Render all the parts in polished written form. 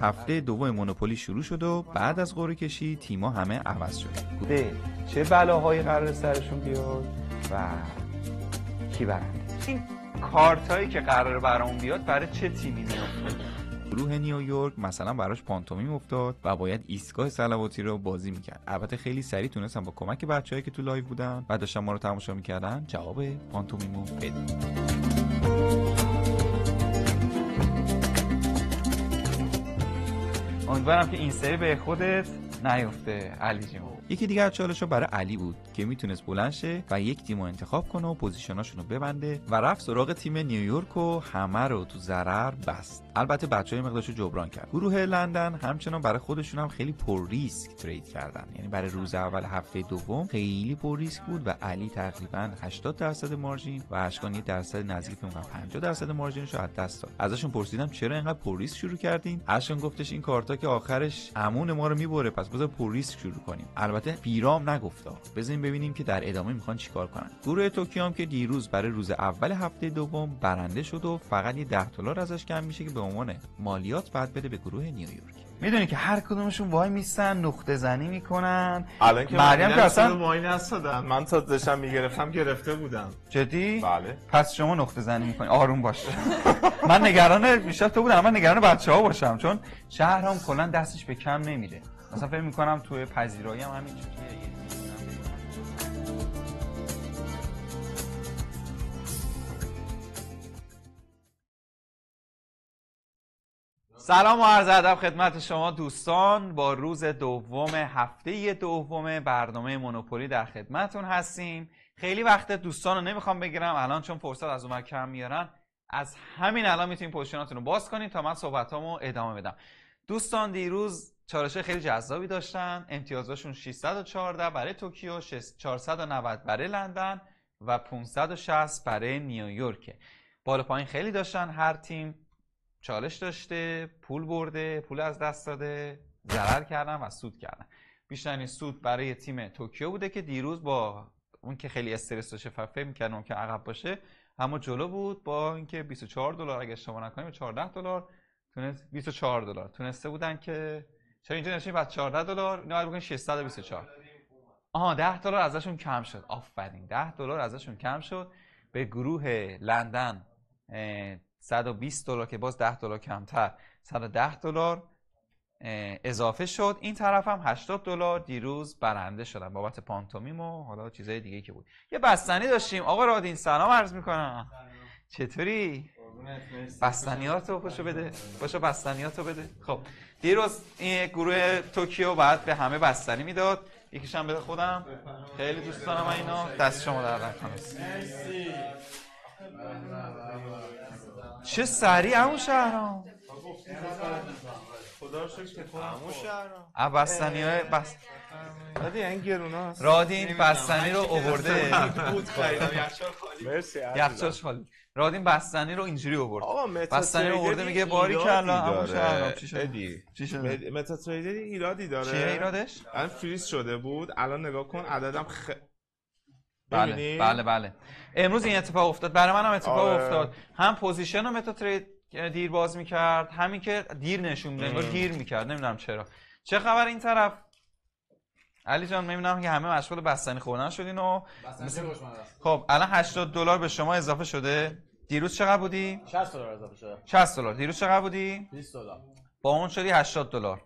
هفته دوم مونوپولی شروع شد و بعد از قرعه کشی تیما همه عوض شد. چه بلاهایی قرار سرشون بیاد و کی برنده؟ این کارتایی که قرار برام بیاد برای چه تیمی میاد؟ گروه نیویورک مثلا براش پانتومیم افتاد و باید ایستگاه صلواتی رو بازی میکرد. البته خیلی سریع تونستم با کمک بچه‌هایی که تو لایو بودن و داشتن ما رو تماشا میکردن جواب پانتومیمو بدیم. امیدوارم که این سری به خودت نیفته علی جیمو. یکی دیگه از چالش‌ها برای علی بود که میتونست بلند شه و یک تیمو انتخاب کنه و پوزیشناشونو ببنده و رفت سراغ تیم نیویورک و همه رو تو ضرر بست. البته بچه‌ها مقدارشو جبران کرد. گروه لندن همچنان برای خودشون هم خیلی پر ریسک ترید کردن. یعنی برای روز اول هفته دوم خیلی پر ریسک بود و علی تقریبا 80% مارجین و اشکان 10% نزدیک به 50% مارجینشو از دست داد. ازشون پرسیدم چرا اینقدر پر ریسک شروع کردین؟ اشکان گفتش این کارتا که آخرش امون ما رو میبره پس بذار پر ریسک شروع کنیم. البته پیرام نگفتا. بزنیم ببینیم که در ادامه میخوان چیکار کنن. گروه توکیو هم که دیروز برای روز اول هفته دوم برنده شد و فقط یه $10 ازش کم میشه که به عنوان مالیات باید بده به گروه نیویورک. میدونی که هر کدومشون وای میستن نقطه زنی میکنن. الان که مریم که اصلا وای نستادم. من تا داشتم میگرفتم گرفته بودم. جدی؟ بله. پس شما نقطه زنی میکنی. آروم باش. من نگران میشم تو بودم. من نگران بچه‌ها باشم چون شهرام کلا دستش به کم نمیره. مثلا فکر میکنم توی پذیرایی هم همین چیزیه. سلام و عرض ادب خدمت شما دوستان. با روز دوم هفته دوم برنامه مونوپولی در خدمتون هستیم. خیلی وقت دوستان رو نمیخوام بگیرم الان چون فرصت از اونور کم میارن. از همین الان میتونید پوزیشناتون رو باز کنید تا من صحبتامو ادامه بدم. دوستان دیروز چالش خیلی جذابی داشتن. امتیازشون 614 برای توکیو، 490 برای لندن و 560 برای نیویورک. بالا پایین خیلی داشتن، هر تیم چالش داشته، پول برده، پول از دست داده، ضرر کردن و سود کردن. بیشترین سود برای تیم توکیو بوده که دیروز با اون که خیلی استرس داشته فکر می‌کردن اون که عقب باشه، اما جلو بود با اینکه $24 اگه اشتباه نکنم $14 تونست $24 تونسته بودن که چرا اینجا نشین بعد $14 اینا باید بکنین $624. آها $10 ازشون کم شد. آفرین $10 ازشون کم شد. به گروه لندن $120 که باز $10 کمتر $110 اضافه شد. این طرف هم $80 دیروز برنده شدن بابت پانتومیم و حالا چیزای دیگه که بود. یه بستنی داشتیم. آقا رادین سلام عرض میکنم. چطوری؟ بستنیاتو خوشو بده. باشو بستنیاتو بده. خب دیروز این گروه توکیو بعد به همه بستنی میداد. یکیش هم بده خودم. خیلی دوست دارم اینا. دست شما در نکنه. مرسی. چه سریع عمو شهرام. خدا رو شکر که عمو شهرام بستنیای بس رادین این گروناست. رادین بستنی رو آورده. بود خریدم یخچال خالی. مرسی. یخچال خالی. رادین بستنی رو اینجوری آورد. بستنی رو آورده میگه باری کلا عمو شهرام چی شد؟ چی شد؟ متا تریدر ایرادی داره. چیه ایرادش؟ الان فریز شده بود. الان نگاه کن عددم بله بله بله امروز این اتفاق افتاد. برای منم اتفاق افتاد. هم پوزیشن رو متا ترید دیر باز میکرد، همین که دیر نشون میده انگار دیر میکرد، نمیدونم چرا. چه خبر این طرف علی جان؟ میبینم که همه مشغول بستنی خوردن شدین و خب الان $80 به شما اضافه شده. دیروز چقدر بودی؟ $60 اضافه شده. $60 دیروز چقدر بودی؟ $20 با اون شدی $80.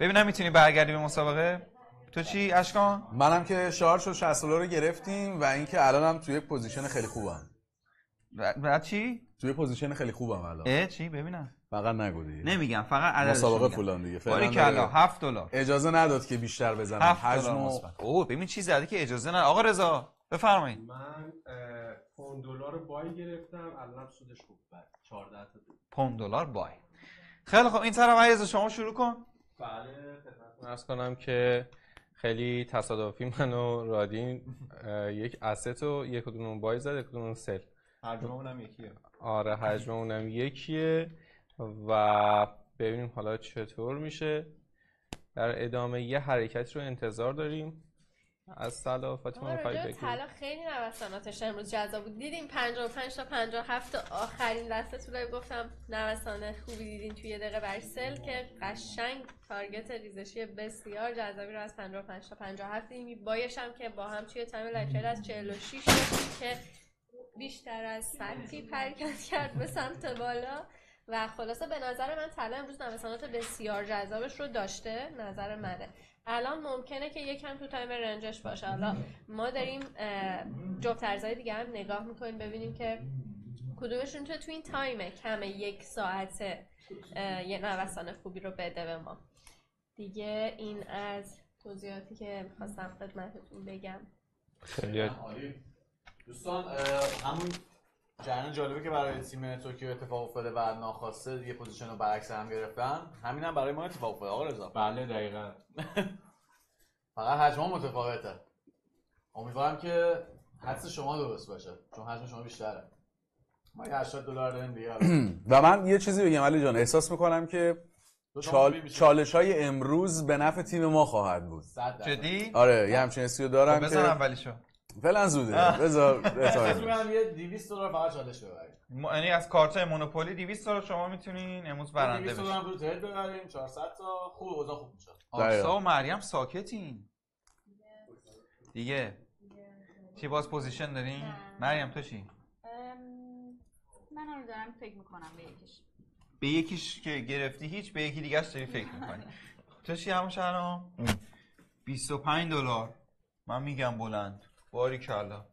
ببینم میتونی برگردی به مسابقه. تو چی اشکان؟ منم که شارژ $60 رو گرفتیم و اینکه الانم توی یک پوزیشن خیلی خوبم. و چی؟ توی پوزیشن خیلی خوبم الان. چی ببینم؟ فقط نگو دیگه. نمیگم فقط عددش. مسابقه فلان دیگه. فعلا کلا $7. اجازه نداد که بیشتر بزنم. حجم مثبت. اوه ببین چی زده که اجازه نداد. آقا رضا بفرمایید. من $1 بای گرفتم الان سودش خوب بود. $14 $1 بای. خیلی خب این طرف علیرضا شما شروع کن. بله خدمتتون عرض کنم که خیلی تصادفی من و رادین یک asset و یک کدوم بای زد یک کدوم سل. حجممون هم یکیه. آره حجممون هم یکیه و ببینیم حالا چطور میشه. در ادامه یه حرکت رو انتظار داریم از طلا فاطمه می‌خوای بگی؟ طلا خیلی نوساناتش امروز جذاب بود. دیدیم 55 تا 57 آخرین دسته طلای گفتم نوسانات خوبی دیدین توی دقیقه برسل که قشنگ تارگت ریزشی بسیار جذابی رو از 55 تا 57 دیدیم. بایش هم که با هم توی تایم لکچر از 46 که بیشتر از 100 حرکت کرد به سمت بالا و خلاصه به نظر من طلا امروز نوسانات بسیار جذابش رو داشته. نظر منه الان ممکنه که یکم تو تایم رنجش باشه. حالا ما داریم جفت ارزهای دیگه هم نگاه میکنیم ببینیم که کدومشون تو این تایم کم یک ساعت یه نوسان خوبی رو بده به ما دیگه. این از توضیحاتی که میخواستم خدمتتون بگم. خیلی دوستان همون جریان جالبی که برای تیم ترکیه اتفاق افتاده و ناخواسته دیگه پوزیشن رو برعکس هم گرفتن، همین هم برای ما اتفاق افتاده آقا رضا. بله دقیقاً. فقط حجم متفاوته. امیدوارم که حدس شما درست باشه چون حجم شما بیشتره. ما $80 داریم دیگه. و من یه چیزی بگم علی جان، احساس میکنم که چالش‌های امروز به نفع تیم ما خواهد بود. جدی؟ آره یه همچین حسی رو دارم که بزن اولیشو. فعلا زوده. بذار بتونم یه $200 فقط چالش ببریم. یعنی از کارت‌های مونوپولی $200 شما میتونین امروز برنده بشین. $200 رو ترید ببریم 400 تا خوب اوضاع خوب میشه. آرسا و مریم ساکتین. دیگه. چی باز پوزیشن دارین؟ مریم تو چی؟ منم دارم فکر می‌کنم به یکیش. به یکیش که گرفتی هیچ، به یکی دیگه‌اش داری فکر می‌کنی. تو چی همون شهرام؟ $25 من میگم بلند. باریکلا.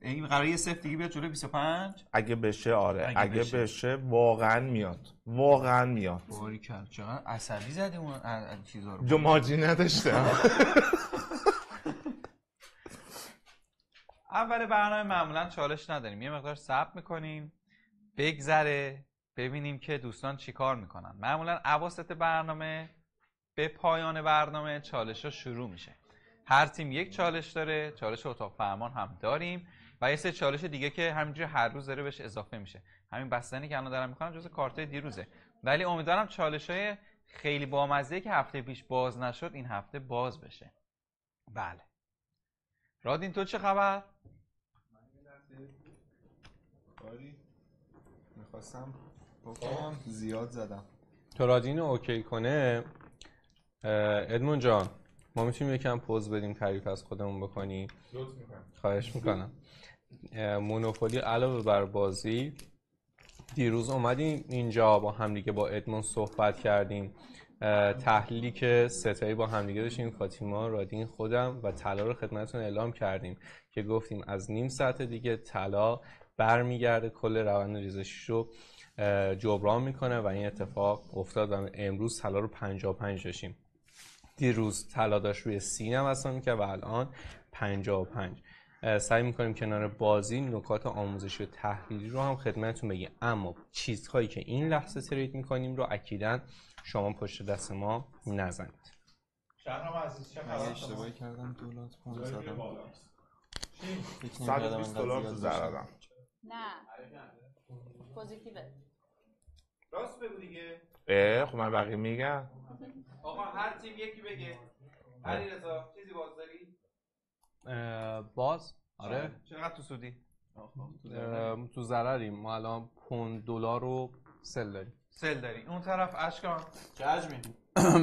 این قراره یه صفر دیگه بیاد جلو 25 اگه بشه. آره اگه بشه واقعا میاد، واقعا میاد. باریکلا چقدر عصبی زدیم اون چیزا رو. جماجی نداشته. اول برنامه معمولا چالش نداریم، یه مقدار صبر میکنیم بگذره ببینیم که دوستان چیکار میکنن. معمولا اواسط برنامه به پایان برنامه چالش‌ها شروع میشه. هر تیم یک چالش داره، چالش اتاق فرمان هم داریم و یه سری چالش دیگه که همینجوری هر روز داره بهش اضافه میشه. همین بستنی که الان دارم می‌کنم جزء کارت‌های دیروزه. ولی امیدوارم چالش‌های خیلی بامزه‌ای که هفته پیش باز نشد این هفته باز بشه. بله. رادین تو چه خبر؟ کاری می‌خواستم بکنم زیاد زدم. تو رادین اوکی کنه. ادمون جان ما میتونیم یکم پوز بدیم تعریف از خودمون بکنی؟ خواهش میکنم. مونوپولی علاوه بر بازی دیروز اومدیم اینجا با همدیگه با ادمون صحبت کردیم، تحلیلی که ستایی با همدیگه داشتیم فاطیما، رادین، خودم و طلا رو خدمتتون اعلام کردیم که گفتیم از نیم ساعت دیگه طلا برمیگرده کل روند ریزشی رو جبران میکنه و این اتفاق افتاد و امروز طلا رو 55 داشتیم. دیروز طلا داشت روی 30 نوسان میکرد و الان 55. سعی میکنیم کنار بازی نکات آموزشی و تحلیلی رو هم خدمتتون بگیم، اما چیزهایی که این لحظه ترید میکنیم رو اکیداً شما پشت دست ما نزنید. شهرام عزیز چه خبر؟ اشتباهی کردم $120 تو زردم. نه پوزیتیوه راست بگو دیگه. خب من بقیه میگم. آقا هر تیم یکی بگه. علیرضا چیزی باز داری؟ باز؟ آره. چقدر تو سودی؟ تو ضرریم. ما الان $5 رو سل داریم. سل داری. اون طرف اشکان چه حجمی؟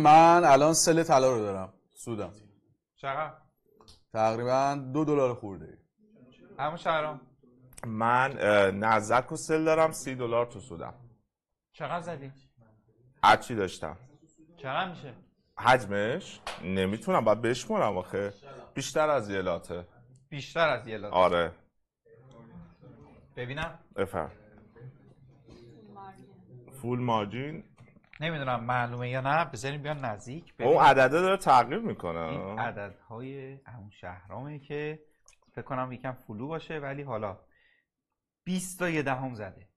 من الان سل طلا رو دارم. سودم. چقدر؟ تقریبا $2 خورده. همون شهرام. من نزدک و سل دارم $30 تو سودم. چقدر زدی؟ عدچی داشتم. چقدر میشه؟ حجمش؟ نمیتونم باید بشمونم آخه. بیشتر از یه لاته. بیشتر از یه لاته؟ آره. ببینم؟ بفرم. فول مارجین؟ نمیدونم معلومه یا نه، بذاریم بیان نزدیک. اون عدده داره تغییر میکنه. این عددهای همون شهرامه که فکر کنم یکم فلو باشه ولی حالا 20 تا 1 دهم زده.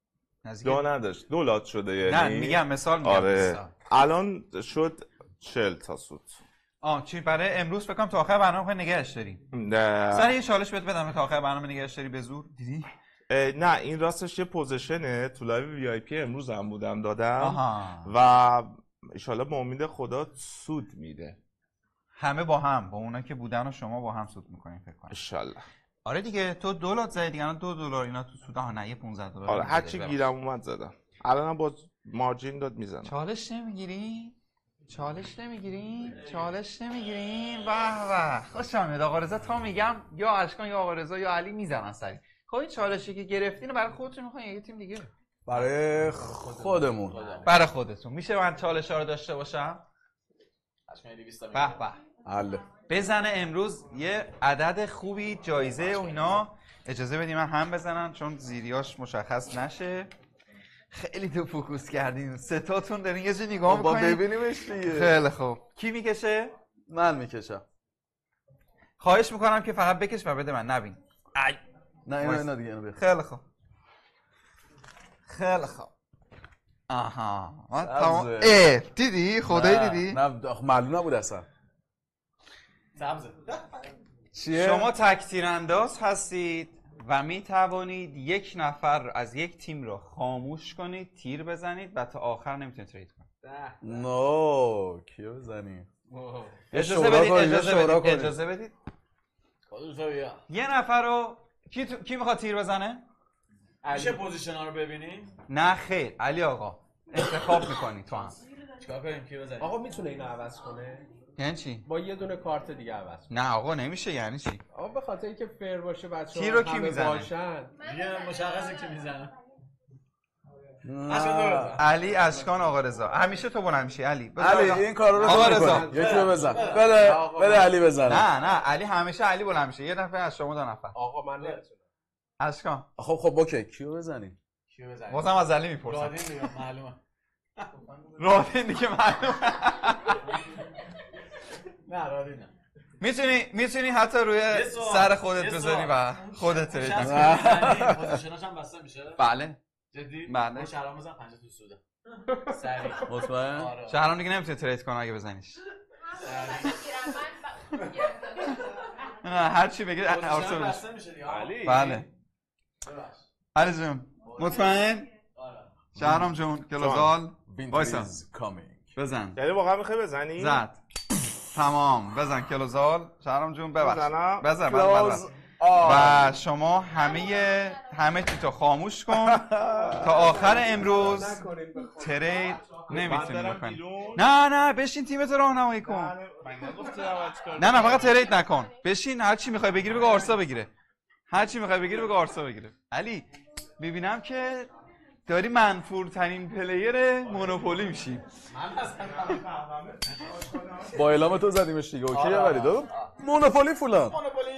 دو نداشت، دو لات شده یعنی. نه میگم مثال میگم. آره. مثال. الان شد 40 تا سود. چی برای امروز بکنم تا آخر برنامه نگهش داریم؟ نه سر یه چالش بهت بدم تا آخر برنامه نگهش داری به زور دیدی؟ نه این راستش یه پوزیشنه تو لایو وی آی پی امروز هم بودم دادم. آها. و ان شاءالله به امید خدا سود میده. همه با هم، با اونا که بودن و شما با هم سود میکنین فکر کنم. انشالله. آره دیگه تو $2 زدی دیگه، الان $2 اینا تو سود ها نه $15. آره هر چی گیرم اومد زدم. الانم با مارجین داد میزنم. چالش نمیگیری؟ چالش نمیگیرین؟ به خوشم میاد آقا رضا، تا میگم یا اشکان یا آقا رضا یا علی میزنن سری. خب این چالشی که گرفتین برای خودتون میخواین یه تیم دیگه؟ برای خودمون. برای خودتون. میشه من چالش ها رو داشته باشم؟ به به الله بزنه امروز یه عدد خوبی جایزه و اینا. اجازه بدیم من هم بزنن چون زیریاش مشخص نشه. خیلی تو فوکوس کردین ستاتون، دارین یه جور نگاه می‌کنین. ببینیمش دیگه. خیلی خوب. کی میکشه؟ من میکشم. خواهش میکنم که فقط بکش و بده من نبین. نه اینا دیگه اینو بده. خیلی خوب. خیلی خوب. آها. دیدی؟ خدایی دیدی؟ نه معلوم نبود اصلا. سبزه. چیه؟ شما تکثیرانداز هستید و می توانید یک نفر از یک تیم رو خاموش کنید، تیر بزنید و تا آخر نمیتونید ترید کنید. نو کیو بزنید؟ اجازه بدید. یه نفر رو کی میخواد تیر بزنه؟ میشه پوزیشن ها رو ببینید؟ نه خیر علی آقا انتخاب میکنی تو هم. چیکار کنیم کی بزنیم؟ آقا میتونه اینو عوض کنه؟ یعنی چی؟ با یه دونه کارت دیگه عوض. نه آقا نمیشه. یعنی چی؟ آقا به خاطر اینکه فر باشه بچه‌ها همه باشن. یه مشخصه که میزنه. علی اشکان آقا رضا. همیشه تو بون میشی علی. علی این کارا رو آقا رضا یکی رو بزن. بده علی بزنه. نه علی همیشه علی بون میشه. یه نفر از شما دو نفر. آقا من نمیتونم. اشکان خب اوکی کیو بزنیم؟ کیو بزنیم؟ واسم از علی میپرسم. رادین میگم معلومه. رادین دیگه معلومه. نه رادین نه. میتونی حتی روی سر خودت بزنی و خودت ترید کنی. پوزیشناش هم بسته میشه؟ بله. جدی؟ بله. شهرام بزن 50 تو سوده. سریع. مطمئن؟ شهرام دیگه نمیتونه ترید کنه اگه بزنیش. نه هر چی بگید آرسا بسته میشه دیگه. بله. علی جون مطمئن؟ شهرام جون گلوزال وایسا بزن. یعنی واقعا میخوای بزنی؟ زد. تمام بزن کلوزال. شهرام جون ببر بزن. و شما همه چی تو خاموش کن تا آخر امروز ترید نمیتونی بکنی. نه بشین تیمت راهنمایی کن. نه فقط ترید نکن. بشین هر چی میخوای بگیری بگو آرسا بگیره. علی میبینم که داری منفورترین پلیر مونوپولی میشی. من اصلا نمیفهمم. با اعلام تو زدیمش دیگه. اوکی ولی دو مونوپولی فلان. مونوپولی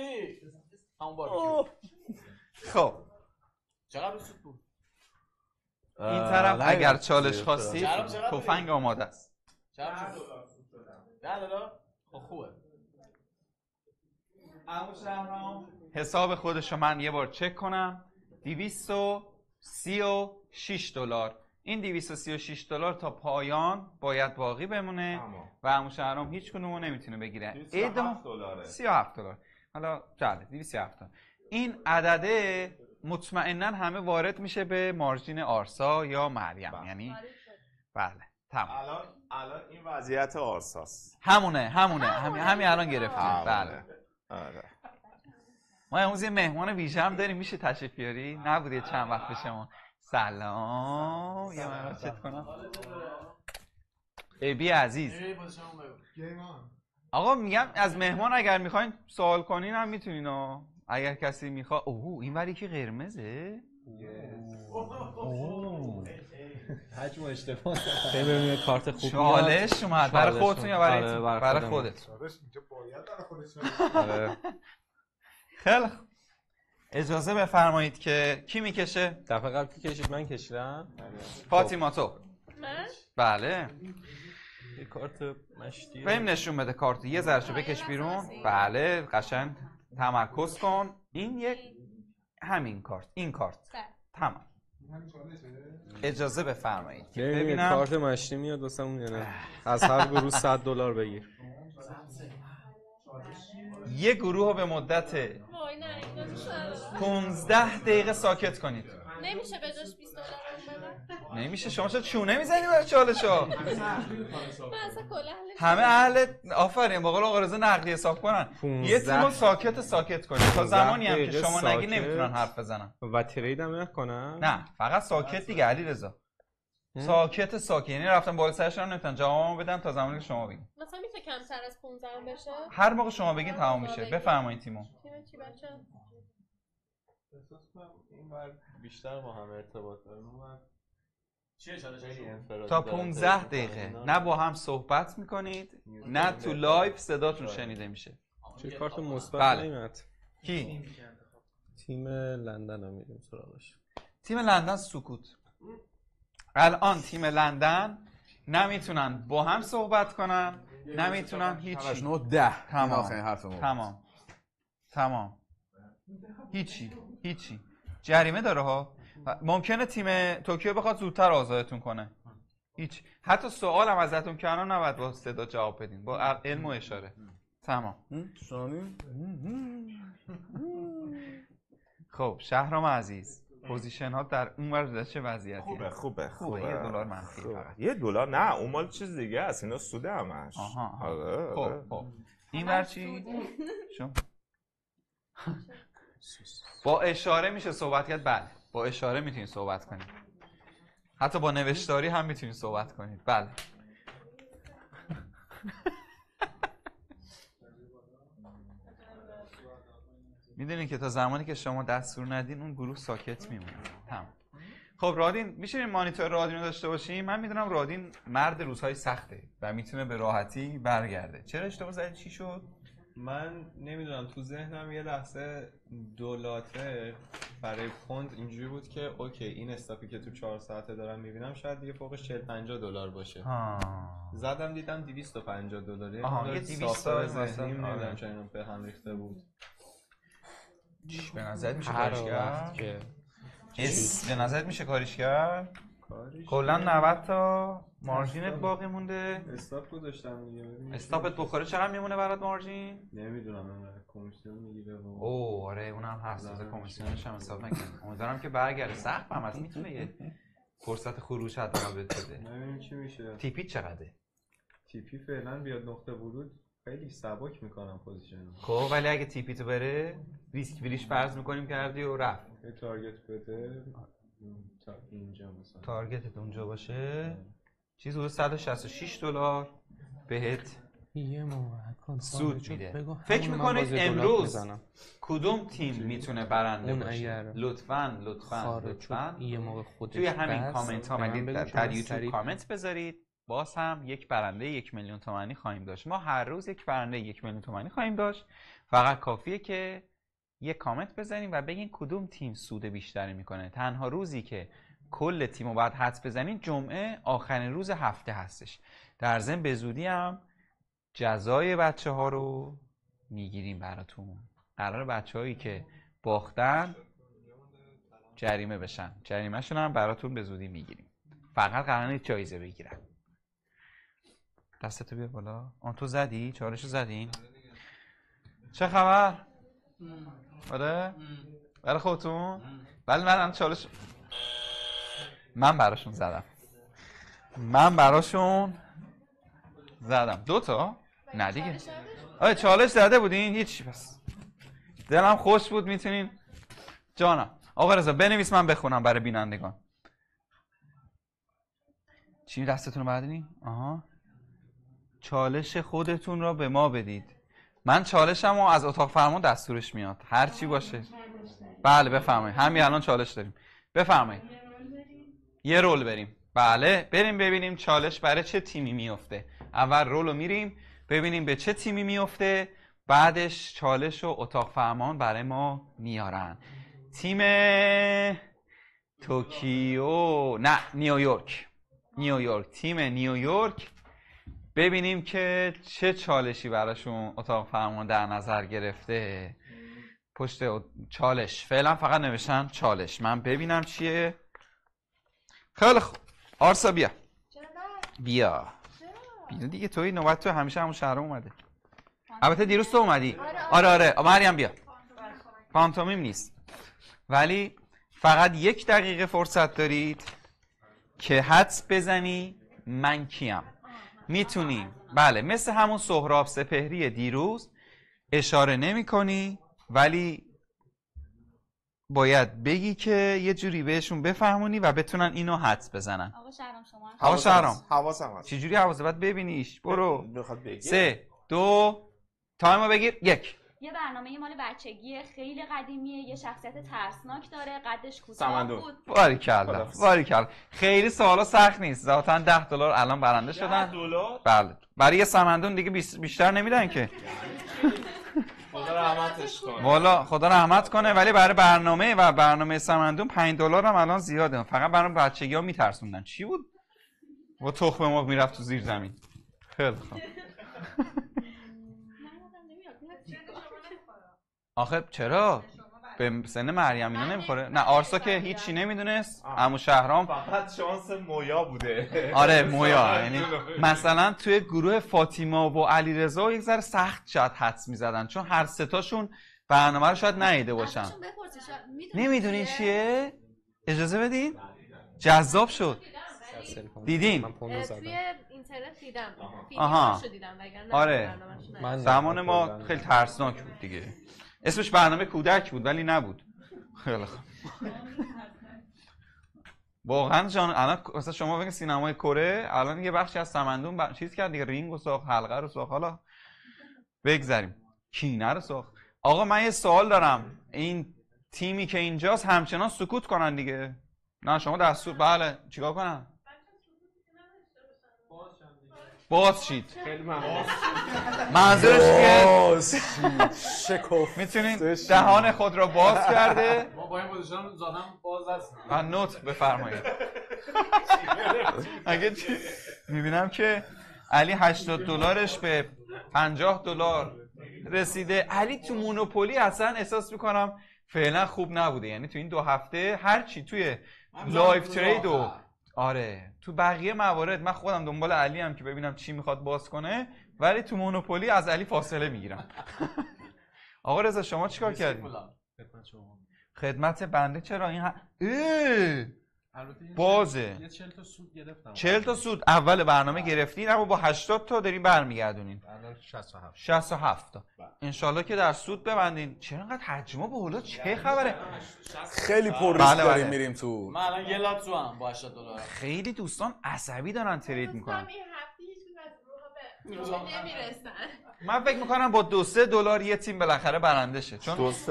همون باربیکیو. خب چقدر سود بود؟ این طرف اگر چالش خواستید تفنگ آماده است. چقدر سود داد؟ $10. خب خوبه. عمو شهرام حساب خودشو من یه بار چک کنم. $236. این $236 تا پایان باید باقی بمونه و عمو شهرام هیچ کنونو نمیتونه بگیره. $37. $37. حالا جله $237. این عدده مطمئنا همه وارد میشه به مارجین آرسا یا مریم. یعنی بله تمام. الان این وضعیت آرساست. همین الان گرفتیم. بله آره. ما امروز یه مهمان ویژه هم داریم، میشه تشریف بیاری؟ نبودید چند وقت به شما. سلام یه من چت کنم. ایبی عزیز آقا میگم از مهمان اگر میخواین سوال کنین هم میتونین. اگر کسی میخواد اوه این وری که قرمزه حجم اشتباه ببینیم کارت خوبی چالش اومد برای خودتون یا برای خودت؟ اینجا باید برای خودتون. خیلی اجازه بفرمایید که کی میکشه؟ دفعه قبل کی کشید؟ من کشیدم. فاطیما تو؟ من؟ بله. یه کارت مشتی بریم نشون بده کارت. یه ذرهشو بکش بیرون. بله قشنگ تمرکز کن. این یک همین کارت. این کارت تمام. اجازه بفرمایید که ببینم کارت مشتی میاد واسمون یا نه. از هر گروه $100 بگیر. یه گروه به مدت 15 دقیقه ساکت کنید. نمیشه به جاش $20 بدم؟ نمیشه شما چه چونه میزنی برای چالشا؟ همه اهل آفرین باقل آقا رضا نقلی حساب کنن. یه تیمو ساکت کنی تا زمانی هم که شما نگی نمیتونن حرف بزنن و ترید هم نکنن. نه فقط ساکت دیگه علیرضا. ساکت یعنی رفتن بالا سرش هم نمیتونن جوابمو بدن تا زمانی که شما بگین. مثلا میشه کمتر از 15 بشه؟ هر موقع شما بگین تمام میشه. بفرمایید تیمو. تیم چی بچا؟ بیشتر با هم ارتباط دارن. تا 15 دقیقه نه با هم صحبت میکنید نه تو لایو صداتون شنیده میشه. چه کارت مثبت نمیاد. کی؟ تیم لندن هم میریم سراغش. تیم لندن سکوت. الان تیم لندن نمیتونن با هم صحبت کنن، نمیتونن هیچ 9 10 تمام هیچی جریمه داره ها. ممکنه تیم توکیو بخواد زودتر آزادتون کنه. هیچ حتی سوال هم ازتون کردن نباید با صدا جواب بدین، با علم و اشاره. تمام. خب شهرام عزیز پوزیشن ها در اون ور چه وضعیتی؟ خوبه. یه دلار منفی فقط. یه دلار نه اون مال چیز دیگه است، اینا سود همش. آره. خب این ور چی؟ شو با اشاره میشه صحبت کرد. بله با اشاره میتونید صحبت کنید، حتی با نوشتاری هم میتونید صحبت کنید. بله میدونید که تا زمانی که شما دستور ندین اون گروه ساکت میمونه. تمام. خب رادین میشینیم مانیتور رادین رو داشته باشیم. من میدونم رادین مرد روزهای سخته و میتونه به راحتی برگرده. چرا اشتباه زدید؟ چی شد؟ من نمیدونم تو ذهنم یه لحظه دولاته برای پوند اینجوری بود که اوکی این استاپی که تو 4 ساعته دارم میبینم شاید دیگه فوقش 40-50 دلار باشه. زدم دیدم 250 دلاره. یه 200 تا نمیدونم چرا اینو به هم ریخته بود. به نظر میشه کارش کرد که کلا 90 تا مارجینت باقی مونده. استاپ گذاشتم دیگه. استاپت بخوره چقدر میمونه برات مارجین؟ نمیدونم انقدر کمیسیون میگیره. اوه آره اونم هست. کمیسیونش هم حساب نکردم. امیدوارم که برگرده. سخت هم هست، میتونه یه فرصت خروج حتما بده. ببینیم چی میشه. تیپی چقدره؟ تیپی فعلا بیاد نقطه ورود خیلی سبک میکنم پوزیشنو. خب ولی اگه تیپی تو بره ریسک فریش فرض میکنیم کردی و رفت. یه تارگت بده. اینجا مثلا تارگتت اونجا باشه چیز حدود 166 دلار بهت سود میده. فکر میکنید امروز کدوم تیم میتونه برنده باشه؟ لطفاً توی همین کامنت ها مگه در یوتیوب کامنت بذارید. باز هم یک برنده 1,000,000 تومانی خواهیم داشت. ما هر روز یک برنده 1,000,000 تومانی خواهیم داشت. فقط کافیه که یه کامنت بزنیم و بگین کدوم تیم سود بیشتری میکنه. تنها روزی که کل تیمو باید حدس بزنین جمعه آخرین روز هفته هستش. در ضمن به زودی هم جزای بچه ها رو میگیریم براتون. قرار بچه‌هایی که باختن جریمه بشن. جریمه‌شون هم براتون به زودی میگیریم. فقط قرار نیست جایزه بگیرن. دستتو بیار بالا. آن تو زدی؟ چارشو زدین؟ چه خبر؟ آره؟ برای خودتون؟ ولی منم چالش من براشون زدم 2 تا؟ نه دیگه. آره چالش زده بودین؟ هیچی. پس دلم خوش بود. میتونین جانم آقا رضا بنویس من بخونم برای بینندگان. چی دستتون رو بردین؟ آها چالش خودتون را به ما بدید. من چالشمو از اتاق فرمان دستورش میاد هر چی باشه. بله بفرمایید. همین الان چالش داریم. بفرمایید. یه رول بریم. بله بریم ببینیم چالش برای چه تیمی میفته. اول رولو میریم ببینیم به چه تیمی میفته. بعدش چالش و اتاق فرمان برای ما میارن. تیم توکیو نه نیویورک. تیم نیویورک ببینیم که چه چالشی براشون اتاق فرمان در نظر گرفته. پشت چالش فعلا فقط نوشتن چالش. من ببینم چیه. خیلی خوب آرسا بیا دیگه. توی نوبت تو همیشه همون شهرام اومده. البته دیروز تو اومدی. آره مریم بیا. پانتومیم نیست ولی فقط 1 دقیقه فرصت دارید که حدس بزنی من کیم. میتونی بله مثل همون سهراب سپهری دیروز اشاره نمی کنی ولی باید بگی که یه جوری بهشون بفهمونی و بتونن اینو حدس بزنن. آقا شهرام حواسم هست. چجوری حواست؟ باید ببینیش. برو 3 2 تایمو بگیر. 1 یه برنامه یه مال بچگی خیلی قدیمیه، یه شخصیت ترسناک داره، قدش کوتاه بود. باریکلا باریکلا. خیلی سوالا سخت نیست، ذاتاً $10 الان برنده شدن. $10 بله برای سمندون دیگه بیشتر نمیدن که. خدا رحمتش کنه. والا خدا رحمت کنه، ولی برای برنامه و برنامه سمندون $5 هم الان زیاده. فقط برای بچگی‌ها میترسوندن. چی بود؟ با تخم مرغ میرفت تو زیر زمین. خیلی خوب. آخه چرا؟ به سن مریم اینا نمیخوره؟ نه آرسا که هیچی نمیدونست. عمو شهرام فقط شانس مویا بوده. آره مویا، یعنی مثلا توی گروه فاطیما و علیرضا یک ذره سخت شاید حدس میزدن چون هر سه تاشون برنامه رو شاید ندیده باشن. نمیدونین چیه؟ اجازه بدین؟ جذاب شد. دیدیم توی اینترنت دیدم. فیلمشو دیدم وگرنه آره. زمان ما خیلی ترسناک بود دیگه. اسمش برنامه کودک بود ولی نبود. خیلی خوب. واقعا جان الان مثلا شما بگین سینمای کره الان یه بخشی از سمندون چیز کرد دیگه، رینگ و ساخت، حلقه رو ساخت، حالا بگذریم. کینه رو ساخت. آقا من یه سوال دارم. این تیمی که اینجاست همچنان سکوت کنن دیگه. نه شما دستور بله چیکار کنن؟ باز شید. خیلی ممنون. منظورش چیه؟ باز شید. شکفت. میتونین دهان خود را باز کرده. ما با این پوزیشن زدم باز است. من نوت بفرمایید. اگه میبینم که علی $80 به $50 رسیده. علی تو مونوپولی اصلا احساس میکنم فعلا خوب نبوده، یعنی تو این 2 هفته هر چی توی لایف ترید و آره تو بقیه موارد من خودم دنبال علی هم که ببینم چی میخواد باز کنه، ولی تو مونوپولی از علی فاصله میگیرم. آقا رضا شما چیکار کردید؟ خدمت بنده. چرا این بازه؟ 40 تا سود گرفتم. 40 تا سود اول برنامه گرفتین اما با 80 تا دارین برمیگردونین. الان 67. 67 تا. ان شاءالله که در سود ببندین. چرا انقدر حجما بالا؟ چه خبره؟ خیلی پر ریسک داریم میریم تو. من الان یه لات سوام با $80. خیلی دوستان عصبی دارن ترید میکنن. این هفته هیچ کدوم از نمیرسن. من فکر میکنم با $2-3 یه تیم بالاخره برنده شه. چون $2-3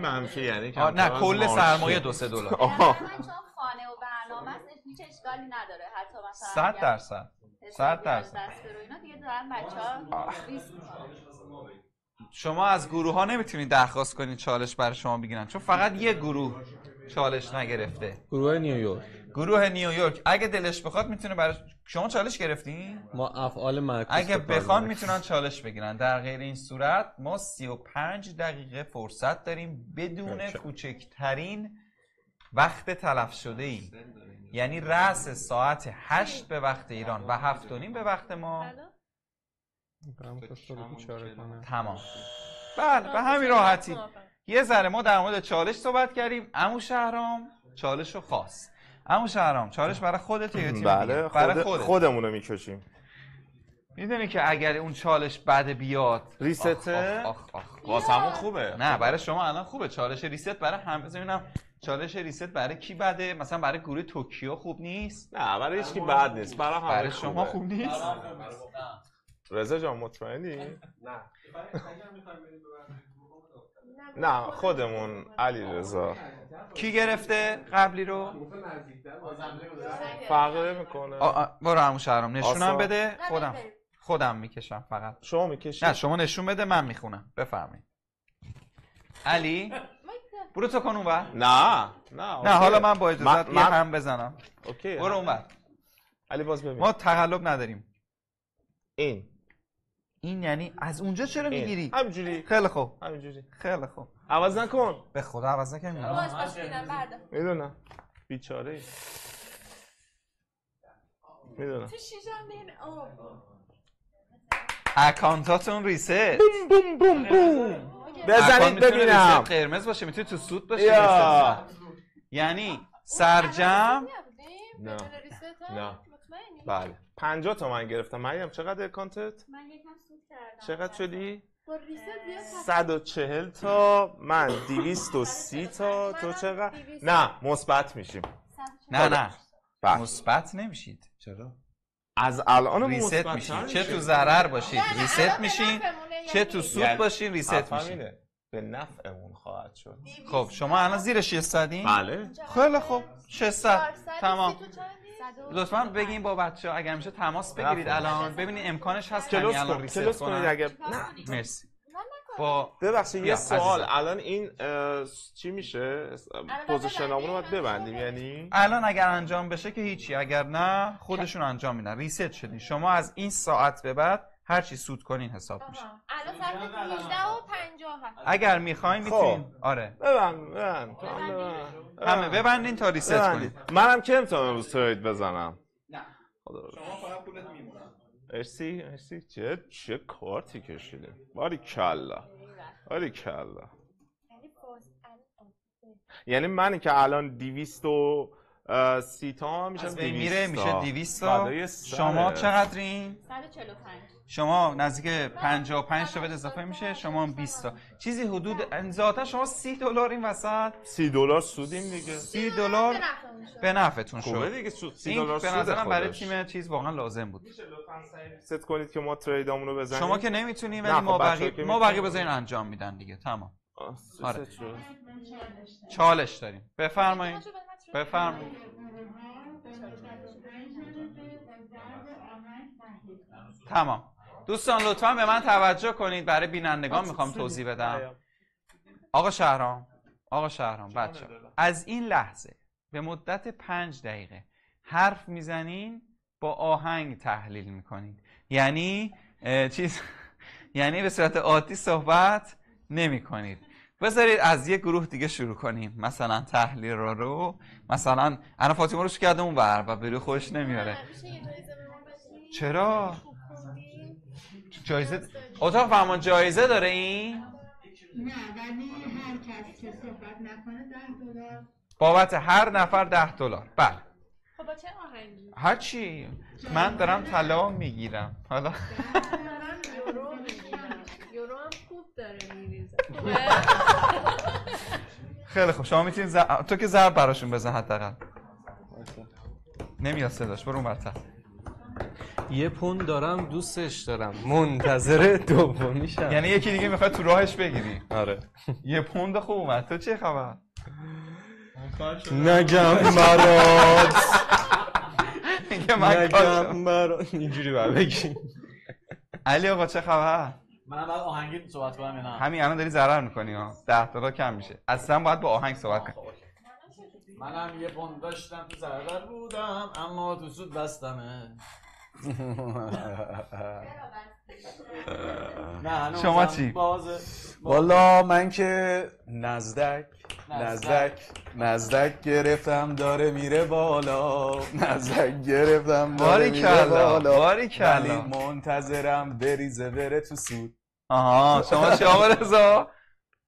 منفی یعنی نه کل سرمایه $2-3. خانه و برنامه است هیچ اشکالی نداره، حتی مثلا 100% 100% اینا دیگه دارن بچه‌ها ریسک می‌کنن. شما از گروه‌ها نمیتونید درخواست کنید چالش برای شما بگیرن چون فقط یه گروه چالش نگرفته، گروه نیویورک. گروه نیویورک اگه دلش بخواد میتونه برای شما چالش گرفتین ما افعال معکوس اگه بخوان میتونن چالش بگیرن، در غیر این صورت ما 35 دقیقه فرصت داریم بدون کوچکترین وقت تلف شده ای، یعنی رأس ساعت 8 به وقت ایران و 7:30 به وقت ما تمام. بله به همین راحتی. یه ذره ما در مورد چالش صحبت کردیم. عمو شهرام چالش رو خواست. عمو شهرام چالش برای خودت یا تیم؟ بله برای خودمون رو میکشیم. میدونی که اگر اون چالش بعد بیاد ریست واسمون خوبه. نه برای شما الان خوبه چالش ریست. برای همه زمینم چالش ریست برای کی بده؟ مثلا برای گروه توکیو خوب نیست؟ نه برای هیچ کی بد نیست. برای شما خوب نیست؟ رضا جان مطمئنی؟ نه. نه خودمون. علیرضا کی گرفته قبلی رو؟ فرقی میکنه. برو عمو شهرام نشونم بده. خودم میکشم فقط. شما میکشی؟ نه شما نشون بده من میخونم. بفرمایید. علی برو تو کن اونور. نه حالا من با اجازت یه هم بزنم. اوکی برو اونور. علی باز ببین ما تقلب نداریم. این یعنی از اونجا چرا میگیری؟ همینجوری. خیلی خوب همینجوری. خیلی خوب عوض نکن. به خدا عوض نکن. باز باش میدونم بعدا. میدونم بیچاره ای. میدونم تو شیشم دین آب اکانتاتون ریست. بوم بوم بوم بوم بزنید ببینم. قرمز باشه میتونی تو سود باشه. یعنی سرجم نه نه مطمئنی؟ بله 50 تومن گرفتم. مریم چقدر اکانتت؟ من یکم سود کردم. چقدر شدی؟ با ریست بیا 140 تا من 230 تا تو چقدر؟ نه مثبت میشیم. نه مثبت نمیشید. چرا؟ از الان ریست میشین. چه تو ضرر باشید ریست میشین، چه تو سود باشین ریست میشین. به نفعمون خواهد شد. خب شما الان زیر 600این؟ بله. خیلی خب 600 تمام. لطفاً بگین با بچه‌ها اگر میشه تماس بگیرید الان ببینید امکانش هست که الان ریست کنید اگر نه. مرسی. با ببخشید یه سوال الان این چی میشه؟ پوزیشنامون رو باید ببندیم یعنی؟ الان اگر انجام بشه که هیچی، اگر نه خودشون انجام میدن. ریست شدین. شما از این ساعت به بعد هر چی سود کنین حساب میشه. الان ساعت 18:50 هست. اگر میخواین میتونین. آره. ببند. همه ببندین تا ریست کنین. منم که امتحان امروز ترید بزنم. نه. خدا رو. شما فقط پولت میمونه. ارسی چه کارتی کشیده. باریکلا. یعنی من که الان 230 تا میشه میشه 200 تا. شما چقدرین؟ 145. شما نزدیک 55 تا به اضافه میشه. شما 20 تا چیزی حدود ذاتا شما 30 دلار این وسط 30 دلار سودیم دیگه. 30 دلار به نفعتون شد دیگه. 30 دلار سود به نظرم برای تیم چیز واقعا لازم بود. میشه لطفا ست کنید که ما تریدامون رو بزنیم. شما که نمیتونیم ولی ما بقیه بزنین انجام میدن دیگه. تمام. آره چالش داریم. بفرمایید. تمام دوستان لطفاً به من توجه کنید. برای بینندگان میخوام توضیح بدم. آقا شهرام بچه‌ها از این لحظه به مدت 5 دقیقه حرف میزنین با آهنگ تحلیل میکنید. یعنی یعنی به صورت عادی صحبت نمی کنید. بذارید از یک گروه دیگه شروع کنیم. مثلا تحلیل رو مثلا انا فاطمه روش کرده اون ور و بری خوش نمیاره. چرا؟ جایزه اتاق فرمان جایزه داره این؟ نه ولی هر کسی که صحبت نکنه 10 دلار. بابت هر نفر 10 دلار. بله. خب با چه آهنگی؟ هر چی. من دارم طلا میگیرم. حالا یورو هم خوب داره میریزه. خیلی خوب شما میتونید تو که ضرب براشون بزن حداقل. نمیاد صداش. برو اون ورتر. 1 پوند دارم دوستش دارم منتظر دومیشم. یعنی یکی دیگه میخواد تو راهش بگیری. آره 1 پوند خوب اومد. تو چه خبر؟ نگم برات اینجوری بگی. علی آقا چه خبر؟ من باید آهنگی صحبت کنم یا نه؟ همین الان داری ضرر میکنی ها. 10 دلار کم میشه. اصلا باید با آهنگ صحبت کنی. منم 1 پوند داشتم تو ضرر بودم اما تو سود بستمه. شما چی؟ والا من که نزدک گرفتم داره میره بالا. باریکلا ولی منتظرم بریزه بره تو سود. آها شما چی آقا رضا؟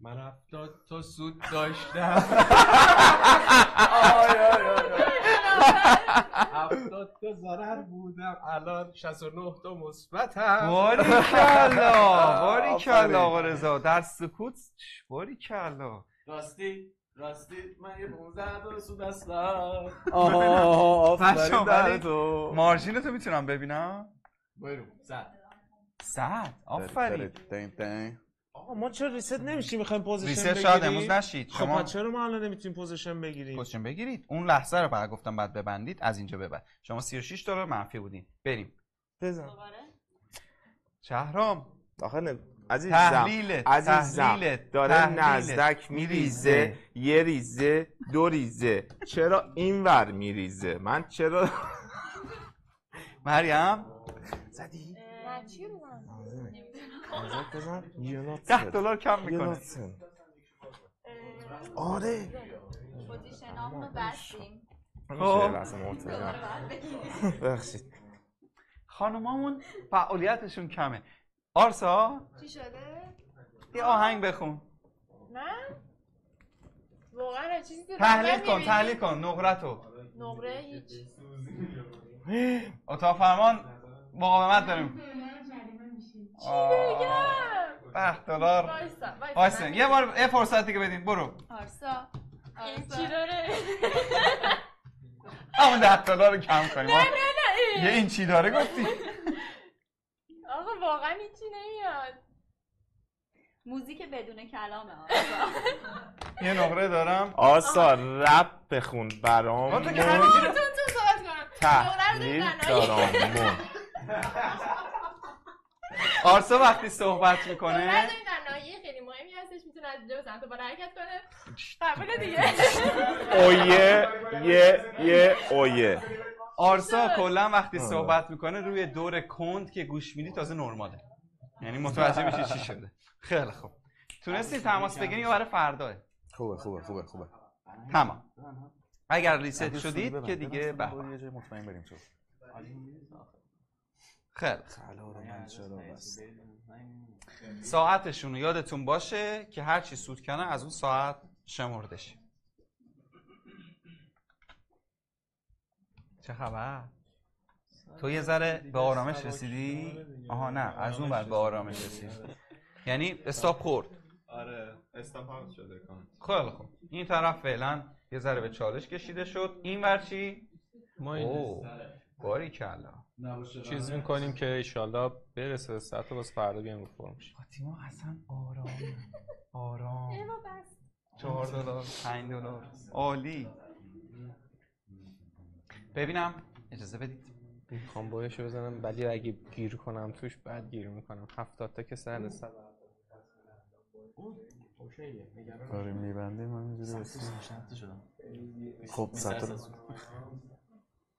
من 70 تا سود داشتم. آی 70 تا ضرر بودم الان 69 تا مثبتم. باریکلا آقا رضا در سکوت. باریکلا راستی من 15 تا سود هستم. آفرین بر تو. مارژین تو میتونم ببینم؟ برو 100. آفرین. آقا ما چرا ریست نمیشیم؟ میخوایم پوزیشن بگیریم. ریست شاید امروز نشید. خب ما چرا ما الان نمیتونیم پوزیشن بگیرید؟ اون لحظه رو بعد گفتم بعد ببندید. از اینجا به بعد شما 36 دلار منفی بودین. بریم بزن دوباره. شهرام آخه عزیزم داره نزدک میریزه. 1 ریزه 2 ریزه چرا اینور میریزه؟ من چرا مریم زدی؟ نه چی رو بزن 10 دلار کم میکنه. آره پوزیشنامونو بستیم. ببخشید خانومامون فعالیتشون کمه. آرسا چی شده؟ یه آهنگ بخون. نه واقعا چیزی تحلیل کن نقرتو. نقره هیچ. اتا فرمان مقاومت داریم. چی بگم؟ $10. وایسا. یه بار یه فرصتی که بدین برو. آرسا. این چی داره؟ همون $10 رو کم کنیم. نه. یه این چی داره گفتی؟ آقا واقعا هیچی نمیاد. موزیک بدون کلامه آرسا. یه نقره دارم. آرسا رپ بخون برام. من تو که همین چیزو صحبت کنم. تقلید دارم. آرسا وقتی صحبت میکنه لازم تنهایی خیلی مهمی هستش، میتونه از اینجا بزن تو با حرکت کنه قبول دیگه اویه یه یه اویه. آرسا کلا وقتی صحبت میکنه روی دور کند که گوش میدی تازه نرماله، یعنی متوجه میشی چی شده. خیلی خوب تونستی تماس بگیری یا برای فرداه؟ خوبه خوبه خوبه خوبه تمام. اگر ریست شدید که دیگه به یه جای مطمئن بریم تو. خیلی ساعتشون یادتون باشه که هرچی سود کنه از اون ساعت شمردشه. چه خبر؟ تو یه ذره به آرامش رسیدی؟ آها نه از اون بعد به آرامش رسید، یعنی استاپ خورد. آره استاپ هم شده کن. خیلی خوب این طرف فعلا یه ذره به چالش کشیده شد. این ورچی؟ اوه باریکلا چیز میکنیم که انشالله برسه به ساعت واسه فردا بیام فرم شه. فاطیما اصلا آرام $4 $5 عالی. ببینم اجازه بدید میخوام بایشو بزنم، ولی اگه گیر کنم توش بعد گیر میکنم. 70 تا که سر آره میبنده من اینجوری شدم. خب سطر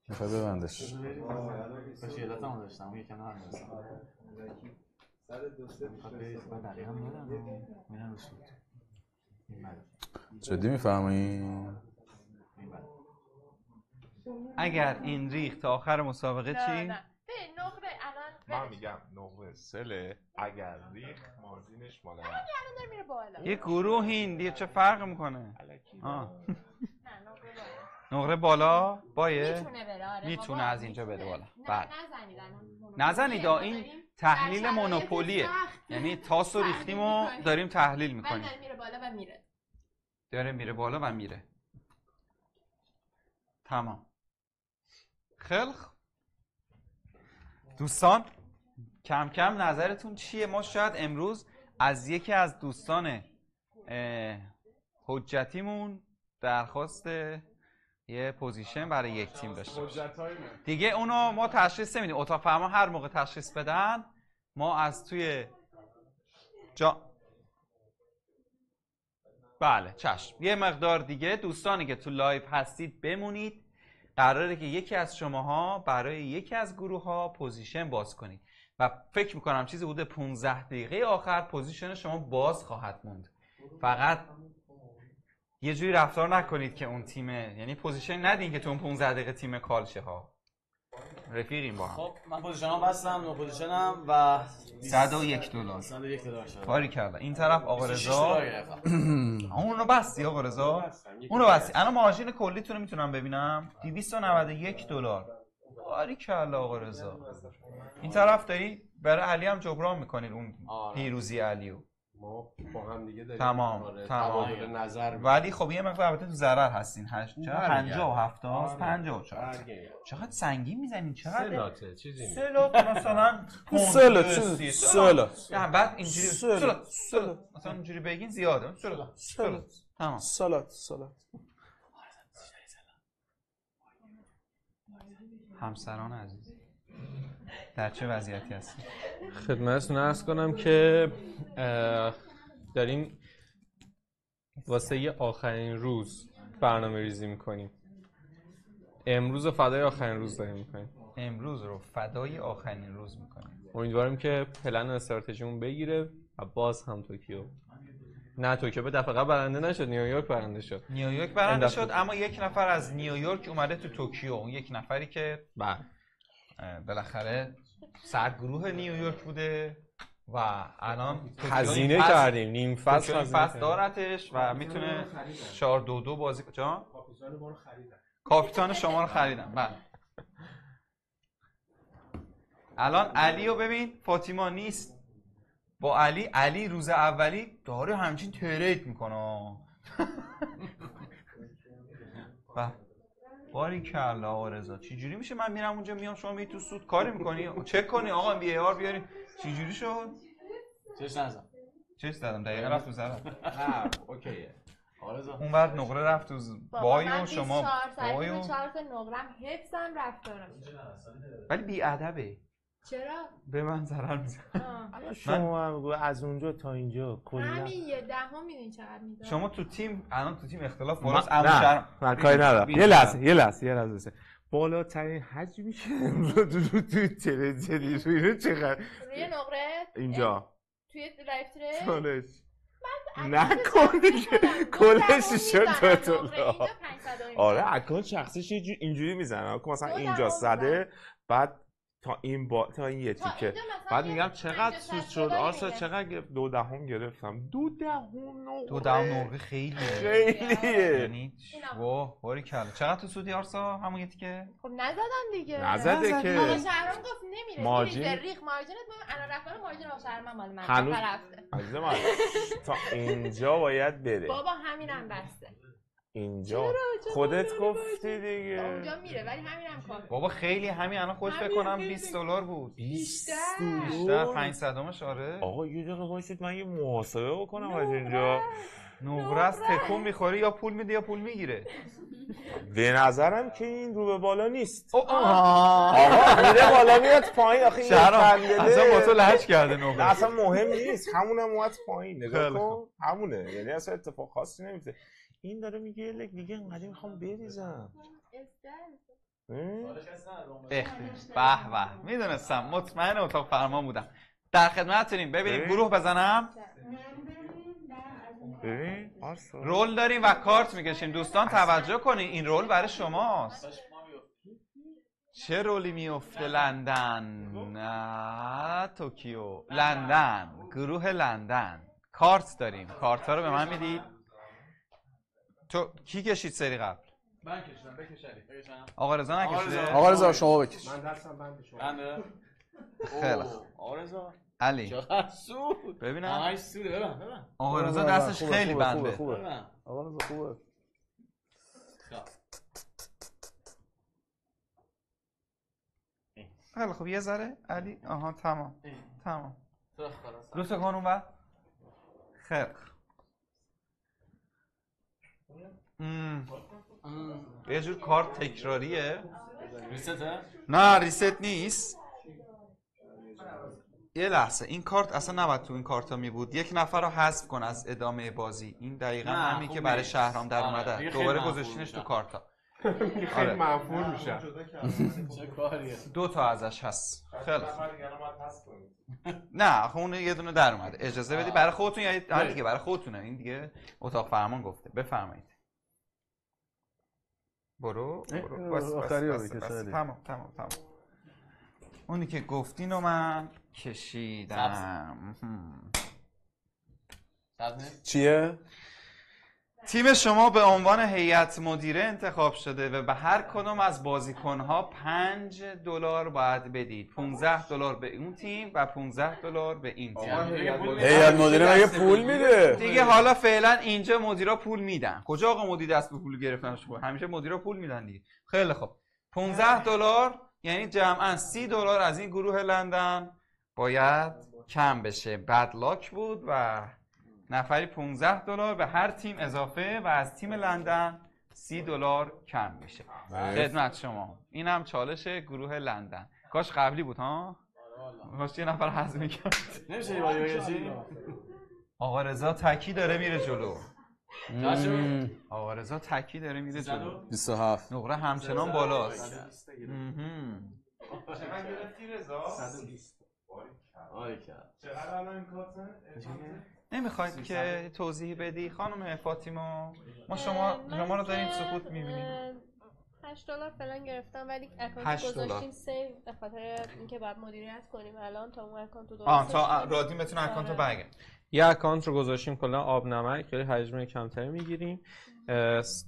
میخوای ببندش باشه علت هم داشتم اون یکم هم داشتم جدی میفهمی؟ اگر این ریخ تا آخر مسابقه چی؟ نه نقره الان من میگم نقره سله اگر ریخ مارزینش مالا الان داره میره بالا یه گروه این دیگه چه فرق میکنه؟ نه نقره بالا نقره بالا بایه؟ میتونه بره میتونه از اینجا بده بالا. بعد نزنید این تحلیل مونوپولیه، یعنی تاس و ریختیم و داریم تحلیل میکنیم. داره میره بالا و میره تمام. خلق دوستان کم کم نظرتون چیه؟ ما شاید امروز از یکی از دوستان حجتیمون درخواست یه پوزیشن برای یک تیم داشته دیگه. اونو ما تشخیص نمیدیم، اتاق فرمان هر موقع تشخیص بدن ما از توی جا بله چشم. یه مقدار دیگه دوستانی که تو لایو هستید بمونید، قراره که یکی از شماها برای یکی از گروه ها پوزیشن باز کنید و فکر میکنم چیزی بوده 15 دقیقه آخر پوزیشن شما باز خواهد موند. فقط یه جوری رفتار نکنید که اون تیمه، یعنی پوزیشن ندین که تو اون 15 دقیقه تیم کالشه ها رفیقیم با هم. خب من پوزیشنام بستم، نو پوزیشنم و $101 $101 شد. کاری کرد. این طرف آقا رضا اونو بستی آقا رضا اونو بستی. الان مارجین کلیتون رو میتونم ببینم $291. کاری کرد آقا رضا. این طرف داری برای علی هم جبران میکنید اون پیروزی علیو. ما با هم دیگه داریم تمام نظر، ولی خب یه مقدار البته تو ضرر هستین. 57 54 چقدر سنگین میزنین، چقدر سلاته چیزی سلات مثلا سلات بعد اینجوری سلات مثلا اینجوری بگین زیاده سلات تمام سلات همسران عزیز در چه وضعیتی هستیم؟ خدمتتون عرض کنم که داریم واسه یه آخرین روز برنامه ریزی میکنیم. امروز رو فدای آخرین روز داریم میکنیم. امیدواریم که پلن و استراتژیمون بگیره و باز هم توکیو. نه توکیو به دفعه برنده نشد، نیویورک برنده شد. نیویورک برنده شد اما یک نفر از نیویورک اومده تو توکیو. اون یک نفری که بالاخره سرگروه نیویورک بوده و الان هزینه کردیم نیم فصل دارتش و میتونه 4-2-2 بازی کجا؟ کاپیتان شما رو خریدم. بله. الان علی رو ببین، فاطیما نیست با علی. علی روز اولی داره همچین ترید میکنه. باریکلا آقا رضا، چجوری میشه من میرم اونجا میام شما میری تو سود کاری میکنی چک کنی آقا وی آر بیاری؟ چجوری شد؟ چش نزدم، چش زدم دقیقاً رفت تو زرد. ها اوکیه آقا رضا، اون وقت نقره رفت تو بایو شما بایو 4 تا نقرم حفظم رفت دارم، ولی بی ادبه. چرا؟ به من ضرر میزنه. شما بگو از اونجا تا اینجا کلا همین 10 میدین چقدر میذاره. شما تو تیم الان تو تیم اختلاف فراس عمو شهر من کاری ندارم. یه لحظه بالاترین حجمی که تو تریجری رو چقدر روی نقره اینجا توی لایف تریج نکن دیگه کلش شد دلار. آره اکانت شخصیش اینجوری میزنه مثلا اینجا 100 بعد تا این با تا این یه تیکه بعد میگم چقدر سود شد آرسا، چقدر 2 دهم گرفتم. 2 دهم نقره خیلیه یعنی واه باری کلا. چقدر تو سودی آرسا همون یه تیکه؟ خب نزدم دیگه، نزده که آقا شهرام گفت نمیره ریخ مارجینت من الان رفتم مارجین آقا شهرام مال من رفته عزیز من تا اینجا باید بره بابا همینم بسته اینجا خودت گفتی دیگه اونجا میره ولی همینم کافیه بابا خیلی همین الان خودت فکر کنم 20 دلار بود بیشتر 500مش. آره آقا یه دقیقه وایسید من یه محاسبه بکنم از اینجا نقره است تکون میخوره یا پول میده یا پول میگیره. به نظرم که این رو به بالا نیست. آقا میره بالا میاد پایین آخه این اصلا با تو لحج کرده نقره اصلا مهم نیست همونه موات پایین نگاه کن همونه یعنی اصلا اتفاق خاصی نمیفته. این داره میگه لک دیگه انقدر میخوام بریزم به به میدونستم مطمئن اتاق فرمان بودم در خدمتتونیم. ببینیم گروه بزنم رول داریم و کارت میکشیم دوستان توجه کنین این رول برای شماست. چه رولی میفته؟ لندن نه توکیو، لندن، گروه لندن. کارت داریم کارت ها رو به من میدید. تو کی کشید سری قبل؟ من کشیدم. بکش علی. آقا رضا نکشیده. آقا رضا شما بکش. من دستم بنده شما. بنده. خیلی خوب. آقا رضا علی. چقدر سود. ببینم. آقا سود ببین. آقا رضا دستش خیلی بنده. خوبه. آقا رضا خوبه. خیلی خوب یه ذره علی آها تمام. تمام. خلاص. روسو کن اون بعد. خیلی یه جور کار تکراریه. ریسته؟ نه ریست نیست. یه لحظه این کارت اصلا نباید تو این کارتا می بود. یک نفر رو حذف کن از ادامه بازی. این دقیقاً همین که برای شهرام در اومده. دوباره گذاشتینش تو کارتا. خیلی معفور میشه. چه کاریه؟ 2 تا ازش هست. خیلی. نه، خون یه دونه در اومده. اجازه بدی برای خودتون یا دیگه برای خودتونه. این دیگه اتاق فرمان گفته. بفرمایید. برو بس تمام اونی که گفتین رو من کشیدم. چیه؟ تیم شما به عنوان هیئت مدیره انتخاب شده و به هر کدوم از بازیکنها 5 دلار باید بدید. 15 دلار به اون تیم و 15 دلار به این تیم. هیئت مدیره مگه پول میده؟ دیگه حالا فعلا اینجا مدیرا پول میدن. کجا آقا مدیر دست به پول گرفتن شو؟ همیشه مدیرا پول میدن دیگه. خیلی خوب. 15 دلار یعنی جمعاً 30 دلار از این گروه لندن باید کم بشه. بد لاک بود و نفری 15 دلار به هر تیم اضافه و از تیم لندن 30 دلار کم میشه. خدمت شما. اینم چالش گروه لندن. کاش قبلی بود ها؟ کاش یه نفر حذف می‌کرد. نمیشه یه آقا رضا تکی داره میره جلو. آقا رضا تکی داره میره جلو. 27 نقره همچنان بالاست. چقدر گرفتی رضا؟ 120. چقدر الان این کارتن؟ نمیخواید که توضیح بدی خانم فاطیما؟ ما شما رو داریم سکوت میبینیم. $8 فلان گرفتم ولی اکانت گذاشتیم سیو به خاطر اینکه بعد مدیریت کنیم الان تا اون اکانت رو درست تا رادین بتونه اکانت رو برگردونه. یه اکانت رو گذاشتیم کلا آب نمک، خیلی حجم کمتری میگیریم،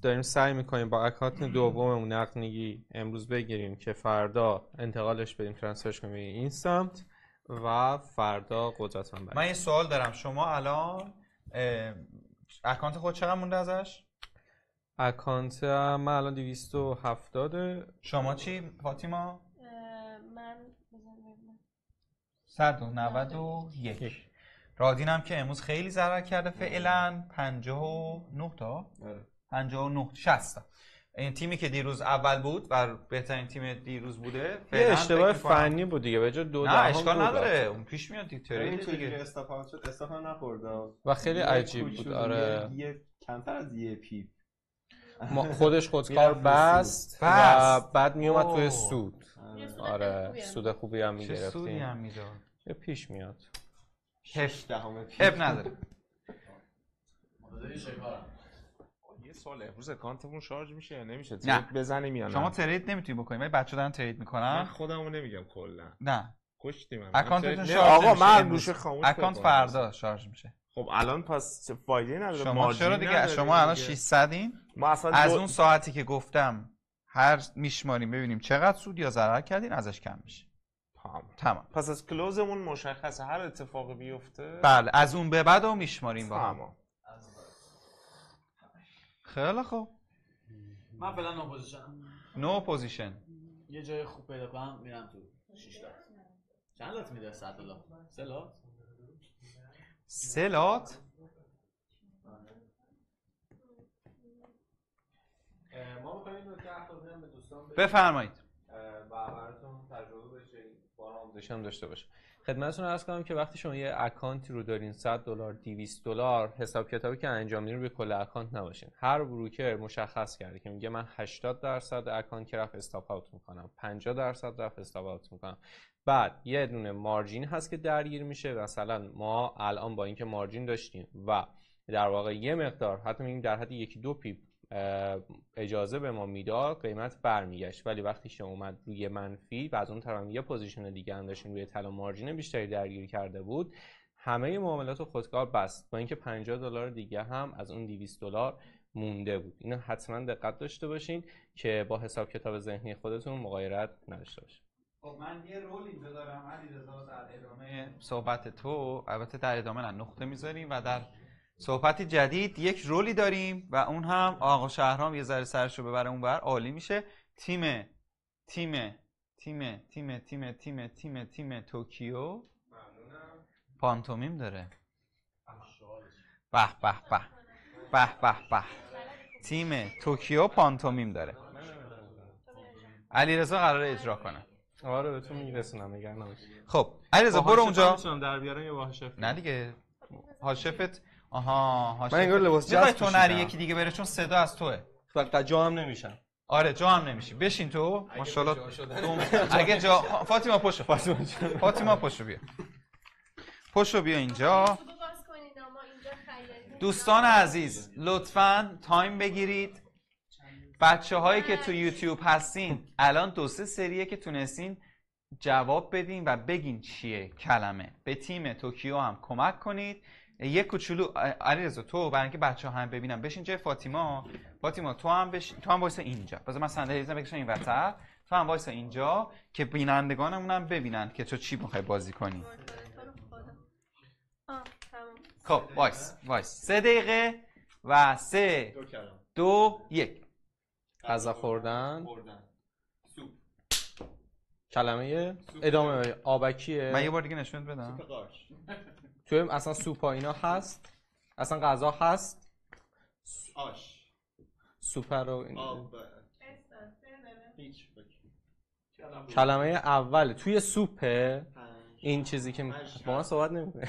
داریم سعی میکنیم با اکانت دوممون نقدینگی امروز بگیریم که فردا انتقالش بدیم، ترانسفرش کنیم این سمت و فردا قدرتمون برگردیم. من یه سوال دارم، شما الان اکانت خود چقدر مونده ازش؟ اکانت من الان 270. شما چی فاطیما؟ من 191. رادین هم که امروز خیلی ضرر کرده فعلا 59 تا. 59 60. این تیمی که دیروز اول بود و بهترین تیم دیروز بوده یه اشتباه فنی بود دیگه، به جای 2 دهم اشکال نداره، اون پیش میاد دیکتاتوری دیگه. استفاده شد استفاده نخورد و خیلی عجیب بود. آره یه کمتر از یه پیپ خودش خودکار بست و بعد می اومد توی سود. آره سود خوبی هم می گرفتیم، چه سودی هم می داد، یه پیش میاد 17 پیش اب نداره. یه سوال، امروز اکانتمون شارژ میشه یا نمیشه؟ ترید بزنیم یا نه؟ شما ترید نمیتونی بکنیم ولی بچه‌ها دارن ترید میکنن. من خودمو نمیگم کلا. نه کشتیم اکانتتون شارژ. آقا من گوشه خاموش اکانت فردا شارژ میشه. خب الان پس فایده نداره. شما چرا دیگه شما الان 600این؟ ما از اون ساعتی که گفتم هر میشماریم ببینیم چقدر سود یا ضرر کردین ازش کم میشه. تمام. پس از کلوزمون مشخصه هر اتفاقی بیفته. بله از اون به بعدو میشماریم با هم. خیلی خوب. من فعلا نو پوزیشن. یه جای خوب پیدا کنم میرم تو 6 تا. چند لات میده $100؟ 3 لات. ما می‌خوایم رو تقدیم به دوستان بفرمایید و براتون تجربه بشه، بارآموزی هم داشته باشه. خدمتتون عرض کنم که وقتی شما یه اکانتی رو دارین $100 $200 حساب کتابی که انجام میدین رو به کل اکانت نباشین. هر بروکر مشخص کرده که میگه من 80% اکانت که رفت استاپ اوت می‌کنم، 50% رفت استاپ اوت می‌کنم. بعد یه دونه مارجین هست که درگیر میشه. مثلا ما الان با اینکه مارجین داشتیم و در واقع یه مقدار حتی میگیم در حد 1-2 پیپ اجازه به ما میداد، قیمت برمیگشت. ولی وقتی شما اومد روی منفی و از اون طرف یه پوزیشن دیگه هم داشتیم روی طلا مارجین بیشتری درگیر کرده بود، همه معاملات خودکار بست با اینکه $50 دیگه هم از اون $200 مونده بود. اینو حتما دقت داشته باشین که با حساب کتاب ذهنی خودتون مغایرت نداشته باشین. خب من یه رول اینجا دارم علیرضا، در ادامه صحبت تو البته در ادامه نه نقطه میذاریم و در صحبت جدید یک رولی داریم و اون هم آقا شهرام یه ذره سرشو ببره اون بر، عالی میشه. تیم توکیو پانتومیم داره. به به به به به به تیم توکیو پانتومیم داره. علیرضا قراره اجرا کنه. آره بهتون میرسونم نگران نباشید. خب علیرضا برو اونجا. میتونم در بیارم یا با هاشف؟ نه دیگه هاشفت. آها هاشف من انگار لباس جاست تو نری یکی دیگه بره چون صدا از توئه. وقتا جا هم نمیشم. آره جا هم نمیشی. بشین تو ماشاءالله. اگه جا فاطیما پشو فاطیما پشو بیا. پشو بیا اینجا. دوستان عزیز لطفاً تایم بگیرید. بچه هایی که تو یوتیوب هستین الان 2-3 سریه که تونستین جواب بدین و بگین چیه کلمه. به تیم توکیو هم کمک کنید یک کوچولو. علیرضا تو برای اینکه بچه هم ببینم بشین جای فاطیما تو هم بشین، تو هم وایسا اینجا. باز من صندلی میذارم بکشم این وسط، تو هم وایسا اینجا که بینندگانمون هم ببینن که تو چی میخوای بازی کنی. خب وایس 3 دقیقه و 3-2-1 غذا خوردن. سوپ کلمه ادامه آبکیه. من یه بار دیگه نشونت بدم. سوپ قارچ. تو اصلا سوپا اینا هست، اصلا غذا هست. آش سوپ رو اینا کلمه اول توی سوپه. این چیزی که با من صحبت نمی‌کنه.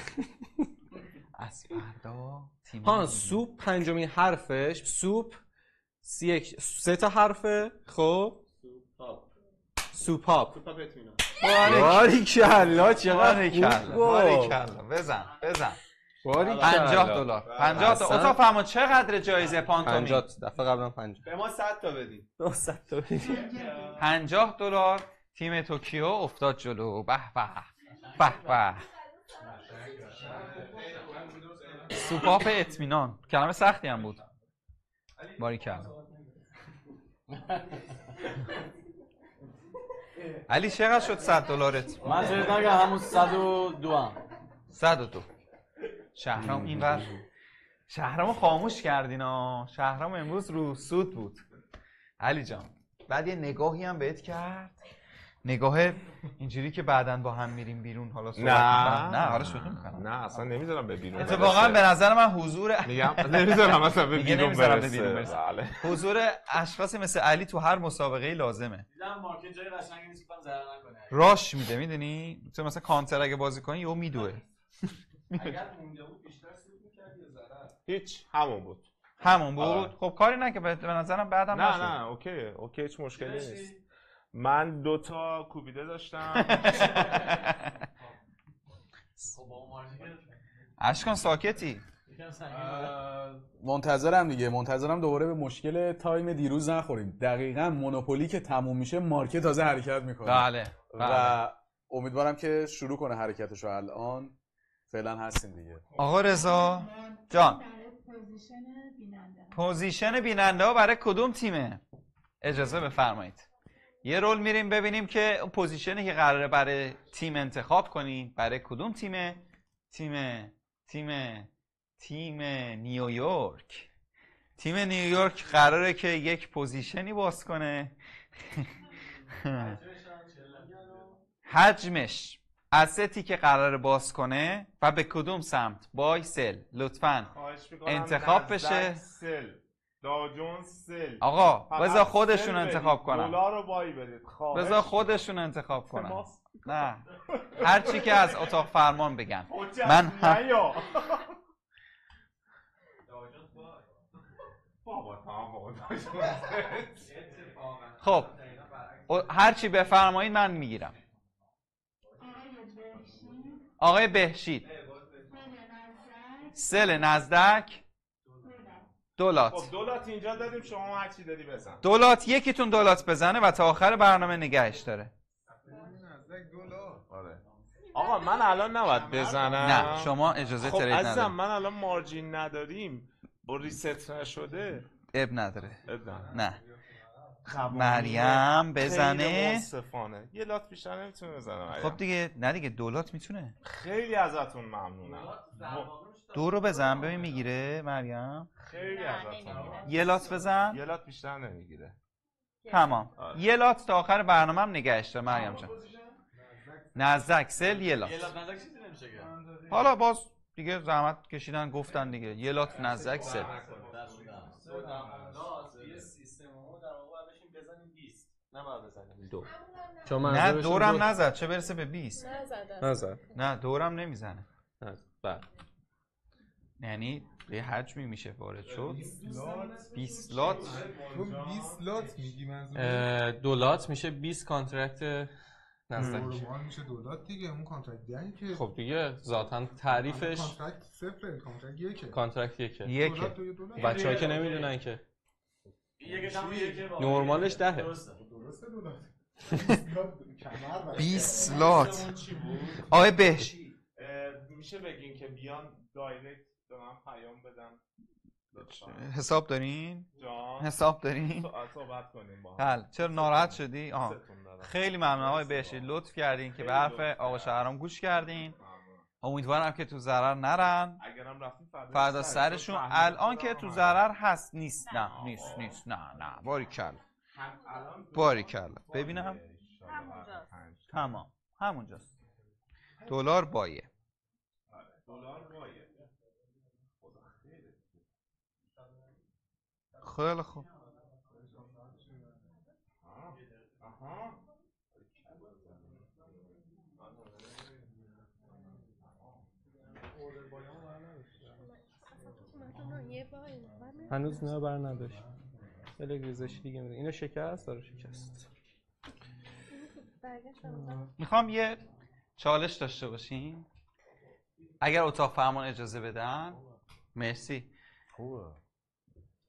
از فردا ها سوپ پنجمین حرفش. سوپ 3 تا حرفه. خب سوپاپ میتونم. باریکلا چقدر باریکلا بزن $50 50 تا اتاق فهمو چقدر جایزه پانتومی 50 دفعه قبلا 50 به ما 100 تا بدین 200 تا بدین $50 تیم توکیو افتاد جلو به به به به سوپاپ اطمینان کلمه سختی هم بود باریکلا علی چقدر شد $100 من فکر کنم همون 102 ام 102 شهرام اینور شهرامو خاموش کردین ها شهرام امروز رو سود بود علی جان بعد یه نگاهی هم بهت کرد نگاه اینجوری که بعداً با هم میریم بیرون حالا صحبت نه آره شوخی می‌کنم نه اصلا نمیذارم به بیرون اتفاقا به نظر من حضور میگم نمیذارم اصلا به بیرون برسه حضور اشخاصی مثل علی تو هر مسابقه لازمه دیدم مارکت جای قشنگی نیست که فهم ضرر نکنه راش میده میدونی تو مثلا کانتر اگه بازی کنی یهو میدوه اگر اونجا بود بیشتر سود می‌کرد یا ضرر هیچ همون بود خب کاری نه که به نظرم بعدم نشه نه نه اوکی هیچ مشکلی نیست من دوتا کوبیده داشتم اشکان ساکتی منتظرم دوباره به مشکل تایم دیروز نخوریم دقیقاً مونوپولی که تموم میشه مارکت تازه حرکت میکنه بله. و امیدوارم که شروع کنه حرکتشو الان فعلا هستیم دیگه آقا رضا جان پوزیشن بیننده ها برای کدوم تیمه اجازه بفرمایید یه رول میریم ببینیم که اون پوزیشنی که قراره برای تیم انتخاب کنیم برای کدوم تیمه تیم نیویورک تیم نیویورک قراره که یک پوزیشنی باز کنه حجمش استی که قراره باز کنه و به کدوم سمت بای سل لطفاً انتخاب بشه آقا بذار خودشون انتخاب کنن دلار رو بای بدید بذار خودشون انتخاب کنن نه هر چی که از اتاق فرمان بگن من هم خب هر چی بفرمایید من میگیرم آقای بهشید سل نزدک دولات خب دولات اینجا دادیم شما هر چی دادی بزن دولات یکیتون دولات بزنه و تا آخر برنامه نگهش داره آره آقا من الان نباید بزنم نه شما اجازه ترید ندارید خب عزیزم من الان مارجین نداریم با ریست نشده اب نداره نه مریم بزنه یه لات بیشتر نمیتونه بزنه مریم خب دیگه نه دیگه دولات میتونه خیلی ازتون ممنونم دو رو بزن ببین میگیره مریم خیلی ازتون یه لات بزن یه لات بیشتر نمیگیره تمام آره. یه لات تا آخر برنامه هم نگهش داره مریم جان نزدک سل یه لات نزدک چیزی نمیشه گفت حالا باز دیگه زحمت کشیدن گفتن دیگه یه لات نزدک سل دو. نه دورم نزد چه برسه به 20 نزد نه دورم نمیزنه بله یعنی یه حجمی میشه وارد شد 20 لات 20 لات میگی منظور دولات میشه 20 کانترکت نزدک میشه دولات دیگه اون کانترکت یعنی که خب دیگه ذاتاً تعریفش کانترکت 0 کانترکت 1 بچه‌ها که نمیدونن که نورمالش 10 درسته دولات 20 لات آقای بهش میشه بگین که بیان دایرکت به من پیام بدن حساب دارین؟ حساب دارین؟ صحبت کنیم با هم چرا ناراحت شدی؟ خیلی ممنون آقای بهشی لطف کردین که به حرف آقا شهرام گوش کردین امیدوارم که تو ضرر نرن اگرم رفتیم فردا سرشون الان که تو ضرر هست نیست نه نیست نه باریکلا ببینم تمام همونجاست دلار بایه خیلی خوب هنوز نه بر نداشت بله گریزشی دیگه میده اینو شکست داره شکست میخوام یه چالش داشته باشیم اگر اتاق فرمان اجازه بدن. مرسی. خوبه.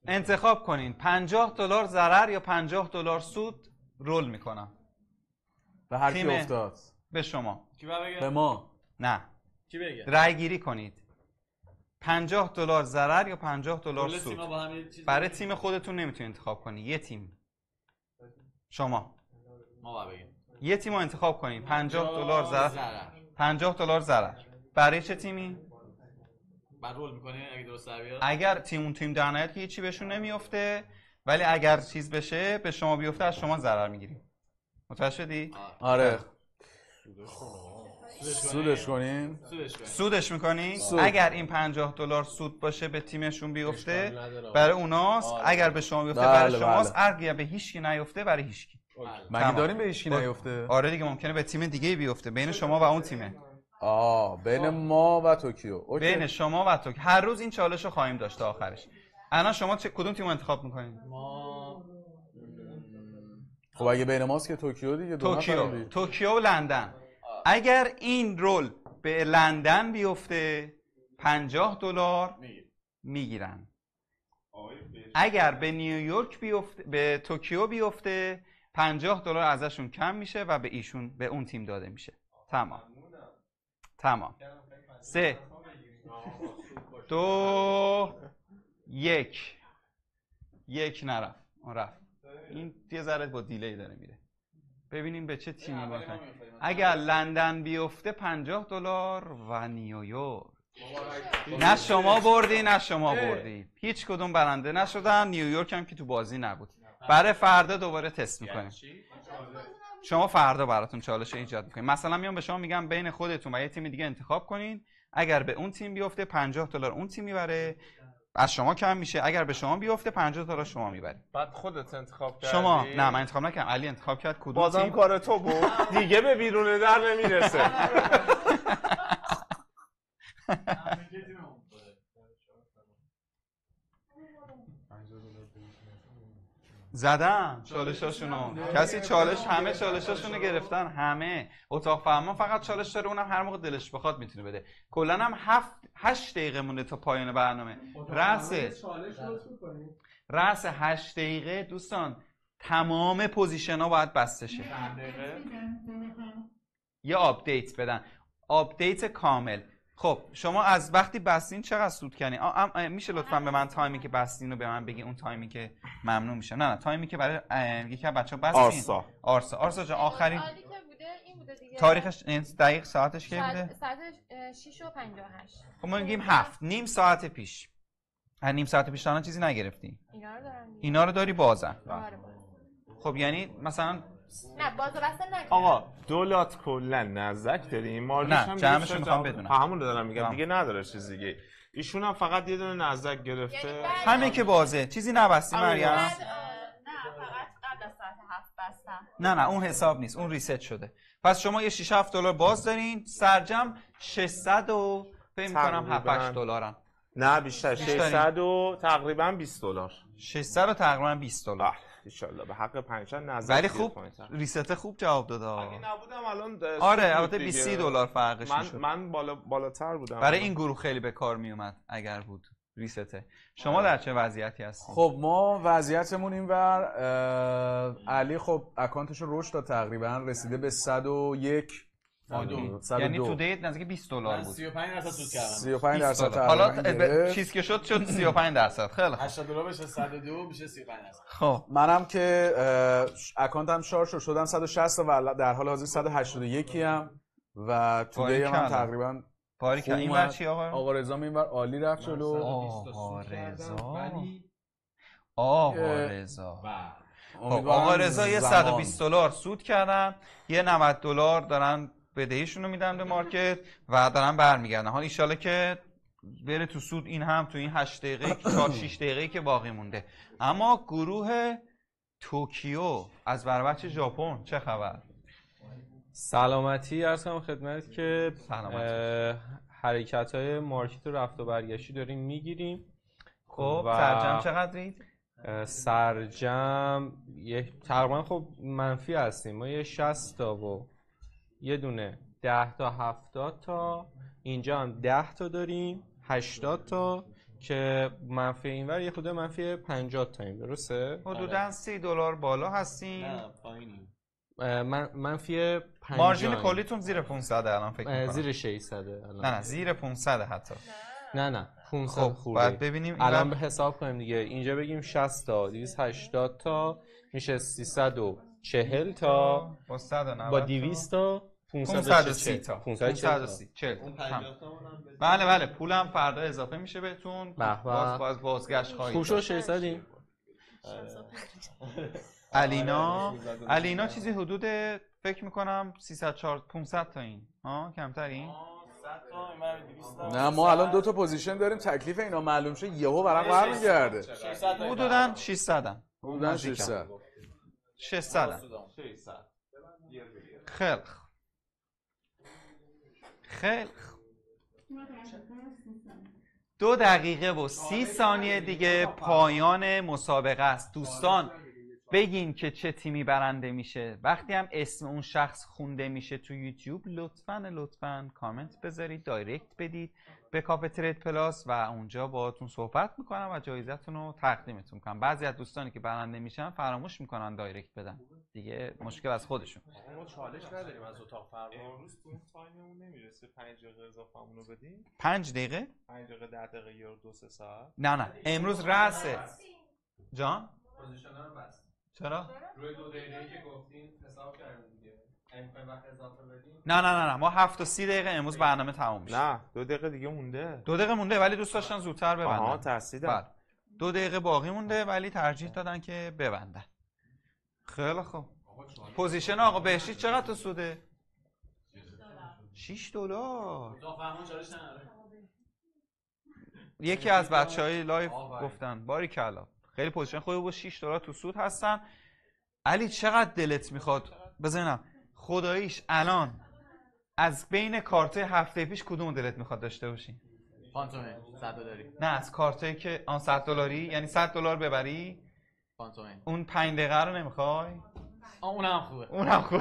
انتخاب کنین 50 دلار ضرر یا 50 دلار سود. رول میکنم به هر کی افتاد. به شما. کی بگه؟ به ما. نه. کی بگه؟ رأی گیری کنید. 50 دلار ضرر یا 50 دلار سود. برای تیم خودتون نمیتونید انتخاب کنید. یه تیم. شما. ما بگیم. یه تیم رو انتخاب کنید. 50 دلار ضرر. 50 دلار ضرر. برای چه تیمی؟ بر رول میکنه اگه درست در بیاد. اگر تیم در نهایت که هیچی بهشون نمیفته، ولی اگر چیز بشه به شما بیفته از شما ضرر میگیریم. متوجه شدی؟ آره. سودش کنیم؟ سودش میکنی؟ سود. اگر این 50 دلار سود باشه به تیمشون بیفته برای اوناست، اگر به شما بیفته برای شماست، اگر به هیچکی نیفته برای هیچکی. مگه داریم به هیچکی نیفته؟ آره دیگه، ممکنه به تیم دیگه بیفته، بین شما و اون تیمه. بین ما و توکیو. اوکی. بین شما و توکیو. هر روز این چالش رو خواهیم داشت تا آخرش. الان شما کدوم تیم انتخاب میکنید؟ ما. خب اگه بین ماست که توکیو دیگه. توکیو و لندن. اگر این رول به لندن بیفته 50 دلار میگیرن. اگر به نیویورک بیفته، به توکیو بیفته 50 دلار ازشون کم میشه و به ایشون، به اون تیم داده میشه. تمام. 3 2 1 یک نرفت. اون رفت. این یه ذره با دیلی داره میره. ببینیم به چه تیمی باختن. اگر لندن بیفته 50 دلار و نیویورک. نه شما بردی نه شما بردی. هیچ کدوم برنده نشدن. نیویورک هم که تو بازی نبود. برای فردا دوباره تست میکنیم. شما فردا براتون چالش ایجاد میکنیم. مثلا میام به شما میگم بین خودتون و یه تیم دیگه انتخاب کنین. اگر به اون تیم بیفته 50 دلار اون تیم میبره. از شما کم میشه. اگر به شما بیفته 50 دلار شما میبرید. بعد خودت انتخاب کردی. شما؟ نه من انتخاب نکردم، علی انتخاب کرد. کدوم بازم تیم؟ کار تو بود. دیگه به بیرون در نمیرسه. زدم چالشاشونو. کسی چالش، همه چالشاشونو گرفتن، همه. اتاق فرمان فقط چالش داره، اونم هر موقع دلش بخواد میتونه بده. کلا هم 7-8 دقیقه مونده تا پایان برنامه. رأس 8 دقیقه دوستان تمام پوزیشن‌ها باید بسته شه. یه آپدیت بدن. آپدیت کامل. خب شما از وقتی بستین چقدر سود کنین؟ میشه لطفا به من تایمی که بستین رو به من بگی؟ اون تایمی که ممنون میشه. نه تایمی که برای یکی از بچه‌ها بستین. آرسا جان آخرین تاریخش دقیق ساعتش کی بوده؟ ساعت 6:58. خب ما میگیم 7 نیم ساعت پیش. هر نیم ساعت پیش تا چیزی نگرفتی. اینا رو داری بازن. خب یعنی مثلا نه باز و بسته نکنم. آقا دولات کلا نزدک داریم. مالش هم جمعش میخوام بدونم. همون رو دارم میگم دیگه، نداره چیز دیگه. ایشون هم فقط یه دونه نزدک گرفته. یعنی همین که بازه چیزی نبستی مریم. نه فقط قبل از ساعت 7 بستم. نه اون حساب نیست، اون ریست شده. پس شما یه 6-7 دلار باز دارین، سرجم 600 و فکر می‌کنم 7-8 دلارم. نه بیشتر، 600 و تقریبا 20 دلار. 600 و تقریبا 20 دلار. ان شاء الله به حق 5 نزدیک. ولی خوب ریسته خوب جواب داد. اگه نبودم الان آره البته 20 دلار فرقش میشد. من بالاتر بودم. برای این گروه خیلی به کار می اومد اگر بود ریسته. شما در چه وضعیتی هستید؟ خب ما وضعیتمون اینور علی خب اکانتش رو رشد داد، تقریبا رسیده به 101. یعنی تو دیت نزدیک 20 دلار بود. 35% سود کردم. 35% حالا چیز که شد 35%. خیلی خوب. 80 دلار بشه 102 میشه 35%. خب منم که اکانتم شارژ شدم 160 و در حال حاضر 181 ام و تو دی هم تقریبا پاری کردم. اینور چی آقا رضا؟ اینور عالی رفت جلو. آقا رضا آقا رضا یه 120 دلار سود کردن، یه 90 دلار دارن بدهیشون رو میدن به مارکت و دارن برمیگردن. حالا ان شاءالله که بره تو سود، این هم تو این 8 دقیقه 4-6 دقیقه که باقی مونده. اما گروه توکیو از بربچه ژاپن چه خبر؟ سلامتی عرض کنم خدمت که حرکت‌های مارکت رفت و برگشتی داریم میگیریم. خب سرجم چقدرید؟ سرجم تقریبا خب منفی هستیم ما، یه 60 تا و یه دونه 10 تا 70 تا اینجا هم 10 تا داریم 80 تا که منفی اینور یه خود منفی 50 تا این درسته؟ حدوداً $30 بالا هستیم. نه پایینیم. منفی 50. مارجین کلیتون زیر 500 الان فکر می‌کنم. زیر 600 الان. نه زیر 500 حتی. نه 500 خورده. بعد ببینیم الان به حساب کنیم دیگه. اینجا بگیم 60 تا 280 تا میشه 340 تا با 190 با 200 تا 530 تا 530 40 بله پولم فردا اضافه میشه بهتون. باز بازگشت خواهید. خوشو 600 ایم. علینا چیزی حدود فکر میکنم 300 400 500 تا این ها کمترین 100 تا. نه ما الان دو تا پوزیشن داریم تکلیف اینا معلوم شه یهو ورق برمیگرده. حدوداً 600 حدوداً 600 خیلی 2 دقیقه و 30 ثانیه دیگه پایان مسابقه است. دوستان بگین که چه تیمی برنده میشه. وقتی هم اسم اون شخص خونده میشه تو یوتیوب لطفاً کامنت بذارید، دایرکت بدید به کافه ترید پلاس و اونجا باهاتون صحبت میکنم و جایزتون رو تقدیمتون میکنم. بعضی از دوستانی که برنده میشن فراموش میکنن دایرکت بدن. دیگه مشکل از خودشون. ما چالش نداریم از اتاق فرمان. امروز تو این تایممون نمیرسه 5 دقیقه اضافه‌مون رو بدیم. 5 دقیقه؟ 5 دقیقه 10 دقیقه یا 2 3 ساعت؟ نه امروز رسه. جان؟ پوزیشنال بس. چرا؟ روی 2 دقیقه‌ای که گفتین حساب کردیم دیگه. امروز وقت اضافه بدیم؟ نه ما 7:30 دقیقه امروز برنامه تموم میشه. نه 2 دقیقه دیگه مونده. 2 دقیقه مونده ولی دوست داشتن زودتر ببندن. آها ترسیدم. 2 دقیقه باقی مونده ولی ترجیح دادن که ببندن. خیلی خوب. پوزیشن آقا بهشتی چقدر سوده؟ $6. یکی از بچهای لایف گفتن باریکلا. خیلی پوزیشن خوبه با $6 تو سود هستن. علی چقدر دلت میخواد بزنم خداییش الان از بین کارتای هفته پیش کدوم دلت میخواد داشته باشی؟ فانتومه $100. نه از کارتایی که آن $100 یعنی $100 ببری فانتومه. اون 5 دقیقه رو نمیخوای؟ اونم خوبه.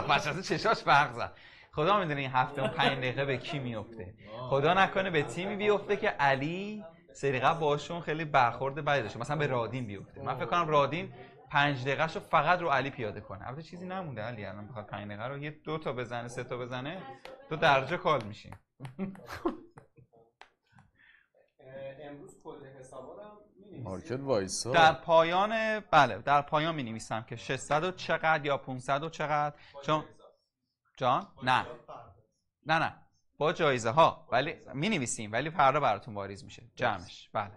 بچه‌ها چشاش برق زد. خدا میدونه این هفته اون 5 دقیقه به کی میفته. خدا نکنه به تیمی بیفته که علی سری قبل باشون خیلی برخورد بدی داشته. مثلا به رادین بیفته. من فکر کنم رادین 5 دقیقه‌شو فقط رو علی پیاده کنه. البته چیزی نمونده علی الان بخواد 5 دقیقه رو یه 2 تا بزنه 3 تا بزنه 2 درجه کال میشیم. امروز کل حسابارم مارکت وایسا در پایان در پایان می‌نویسم که 600 و چقدر یا 500 و چقدر چون جان نه با جایزه ها ولی می‌نویسیم ولی فردا براتون واریز میشه جمعش. بله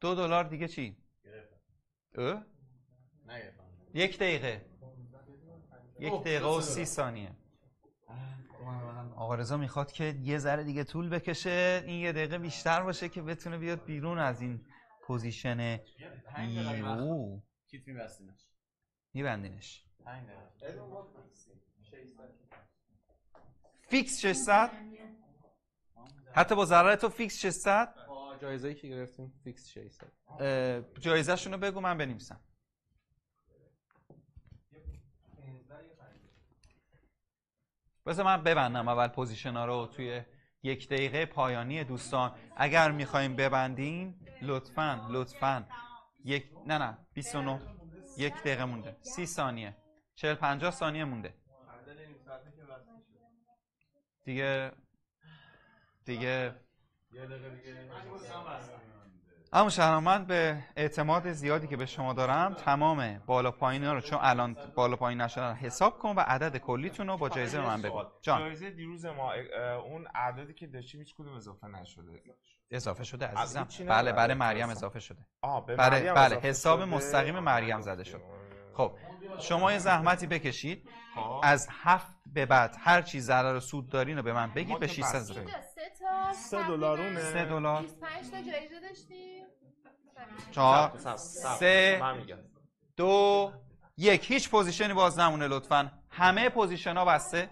$2 دیگه چی گرفتم نگرفتم. 1 دقیقه و 30 ثانیه. آقا رضا میخواد که یه ذره دیگه طول بکشه این 1 دقیقه بیشتر باشه که بتونه بیاد بیرون از این پوزیشن. اوه کیت میبندینش فیکس 600 حتی با ضرر تو فیکس 600 با جایزه‌ای که گرفتیم فیکس 600. جایزه شونو بگو من بنویسم. بذار من ببندم اول پوزیشن ها رو توی 1 دقیقه پایانی. دوستان اگر میخوایم ببندین لطفاً 29 1 دقیقه مونده 30 ثانیه 40-50 ثانیه مونده دیگه. اما شهرام من به اعتماد زیادی که به شما دارم تمام بالا پایین‌ها رو چون الان بالا پایین نشدن حساب کن و عدد کلیتون رو با جایزه من بگو. جان جایزه دیروز ما اون اعدادی که داشتیم هیچ کدوم اضافه نشده. اضافه شده عزیزم. بله برای مریم اضافه شده. بله حساب مستقیم مریم زده شد. خب شما یه زحمتی بکشید از 7 به بعد هر چی ضرر و سود دارین رو به من بگید به 600 $3 $3 25 تا جایزه داشتیم 4 3 2 1. هیچ پوزیشنی باز نمونه لطفاً. همه پوزیشن‌ها بسته.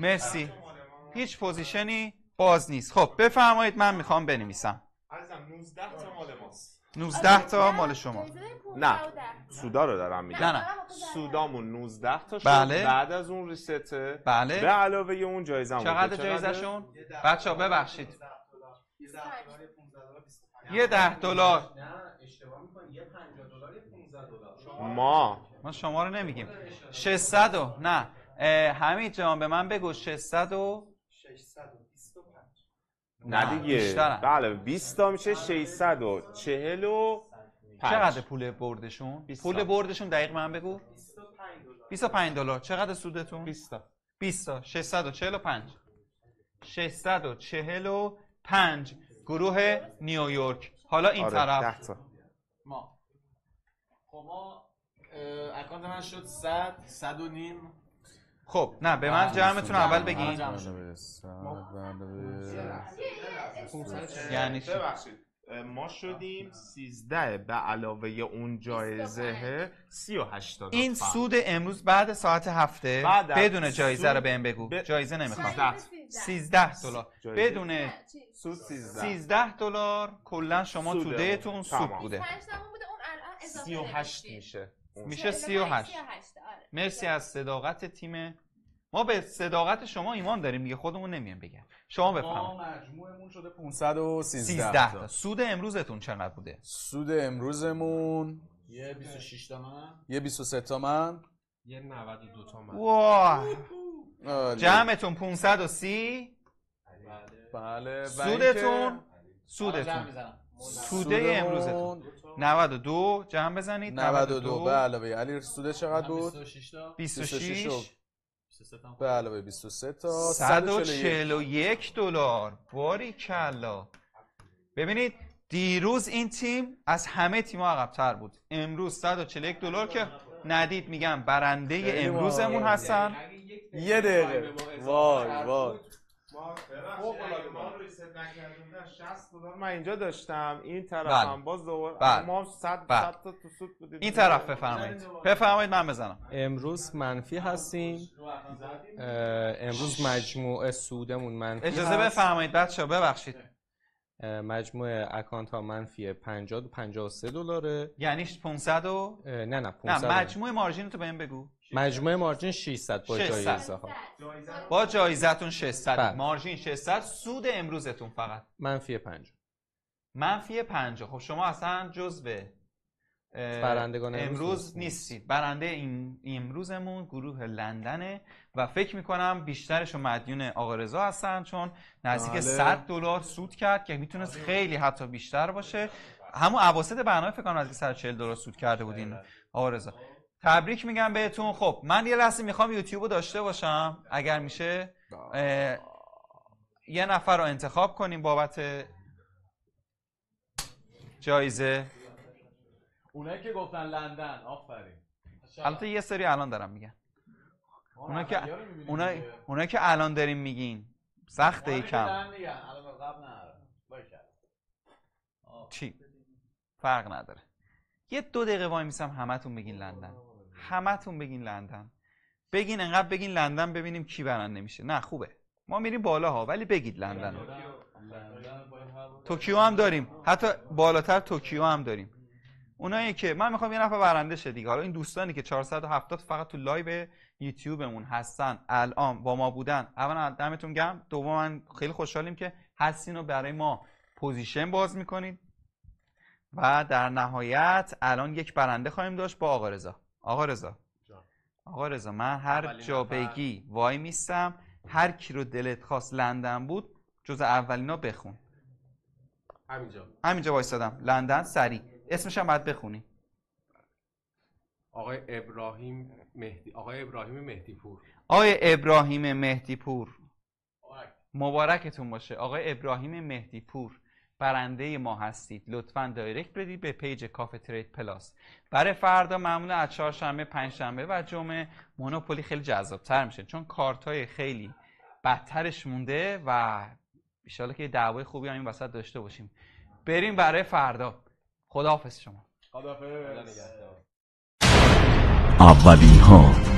مرسی. هیچ پوزیشنی باز نیست. خب بفرمایید من میخوام بنویسم. عزیزم 19 تا مال ماست. 19 تا مال شما. نه سودا رو دارم میگم. نه سودامون 19 تا شد. بله. بعد از اون ریسته. بله. به علاوه اون جایزه مون. چقدر جایزه‌شون؟ بچه‌ها ببخشید. یه $10. نه اشتباه می‌کنی. یه $50 $15. ما شما رو نمیگیم. 600 نه حمید جان به من بگو 625. نه دیگه. بله 20 تا میشه 640. چقدر پول بردشون؟ پول بردشون دقیق من بگو. $25. چقدر سودتون؟ 20 تا. 645. 645 گروه نیویورک. حالا این طرف ما. خب ما اکانت من شد 100 100.5. خب نه به من جمعتون اول بگین. یعنی ما شدیم 13 به علاوه اون جایزه 38. این سود امروز بعد ساعت 7 بدون جایزه رو بهم بگو. جایزه نمیخوام. $13 بدون سود. $13 کلا شما تودهتون سود بوده. 38 میشه 38. مرسی از صداقت تیم ما. به صداقت شما ایمان داریم دیگه، خودمون نمیایم بگم. شما بفرمایید. ما مجموعمون شده 513 تا. سود امروزتون چقدر بوده؟ سود امروزمون یه 26 تومن، یه 23 تومن، یه 92 تومن. واه. جمعتون 530. بله. سودتون سوده امروزتون 92. جمع بزنید 92 به علاوه علی سود چقدر بود؟ 26 به علاوه 23 تا $141. باریکلا. ببینید دیروز این تیم از همه تیم‌ها عقب‌تر بود. امروز $141 که ندید میگم برنده امروزمون هستن. یه دقیقه. وای. من اینجا داشتم این طرف هم باز دوباره ما 100 تا تو سود بودیم. این طرف بفرمایید من بزنم. امروز منفی هستیم. امروز مجموعه سودمون منفی. اجازه بفرمایید بچه‌ها ببخشید. مجموعه اکانت ها منفی $53. یعنی 500 و نه 500. نه مجموعه مارجین تو بهم بگو. مجموعه مارجین 600 با جایزه ها. با جایزتون 600. مارجین 600. سود امروزتون فقط منفی 50. خب شما اصلا جزو برندگان امروز نیستید. برنده این امروزمون گروه لندنه و فکر میکنم بیشترشون مدیون آقا رضا هستن، چون نزدیک $100 سود کرد که میتونست خیلی حتی بیشتر باشه. همون اواسط برنامه فکر کنم نزدیک $140 سود کرده بودین آقا رضا. تبریک میگم بهتون. خب من یه لحظه میخوام یوتیوب رو داشته باشم اگر میشه. یه نفر رو انتخاب کنیم بابت جایزه. اونایی که گفتن لندن آفرین. البته یه سری الان دارم میگن. اونایی که الان داریم میگین سخته یکم. الان قبل نداره. چی؟ فرق نداره. یه 2 دقیقه وای میسم همتون بگین لندن. بگین انقدر بگین لندن ببینیم کی برنده میشه. نه خوبه. ما میریم بالا ها ولی بگید لندن. توکیو هم داریم. حتی بالاتر توکیو هم داریم. اونایی که من میخوام یه نفر برنده شه دیگه. حالا این دوستانی که 470 فقط تو لایو یوتیوبمون هستن الان با ما بودن، اولا دمتون گرم. دوما خیلی خوشحالیم که هستین و برای ما پوزیشن باز میکنید. و در نهایت الان یک برنده خواهیم داشت با آقا رضا. آقا رضا من هر جا بگی وای میستم. هر کی رو دلت خواست لندن بود جز اولینا بخون. همینجا وایسادم. لندن سری اسمش هم باید بخونی. آقای ابراهیم مهدی پور مبارکتون باشه. آقای ابراهیم مهدی پور برنده ما هستید. لطفاً دایرکت بدید به پیج کافه ترید پلاس. برای فردا معمولا از چهارشنبه، پنجشنبه و جمعه مونوپولی خیلی جذاب‌تر میشه، چون کارت‌های خیلی بدترش مونده و ان شاءالله که دعوای خوبی همین وسط داشته باشیم. بریم برای فردا. خداحافظ شما. خداحافظ. اولین ها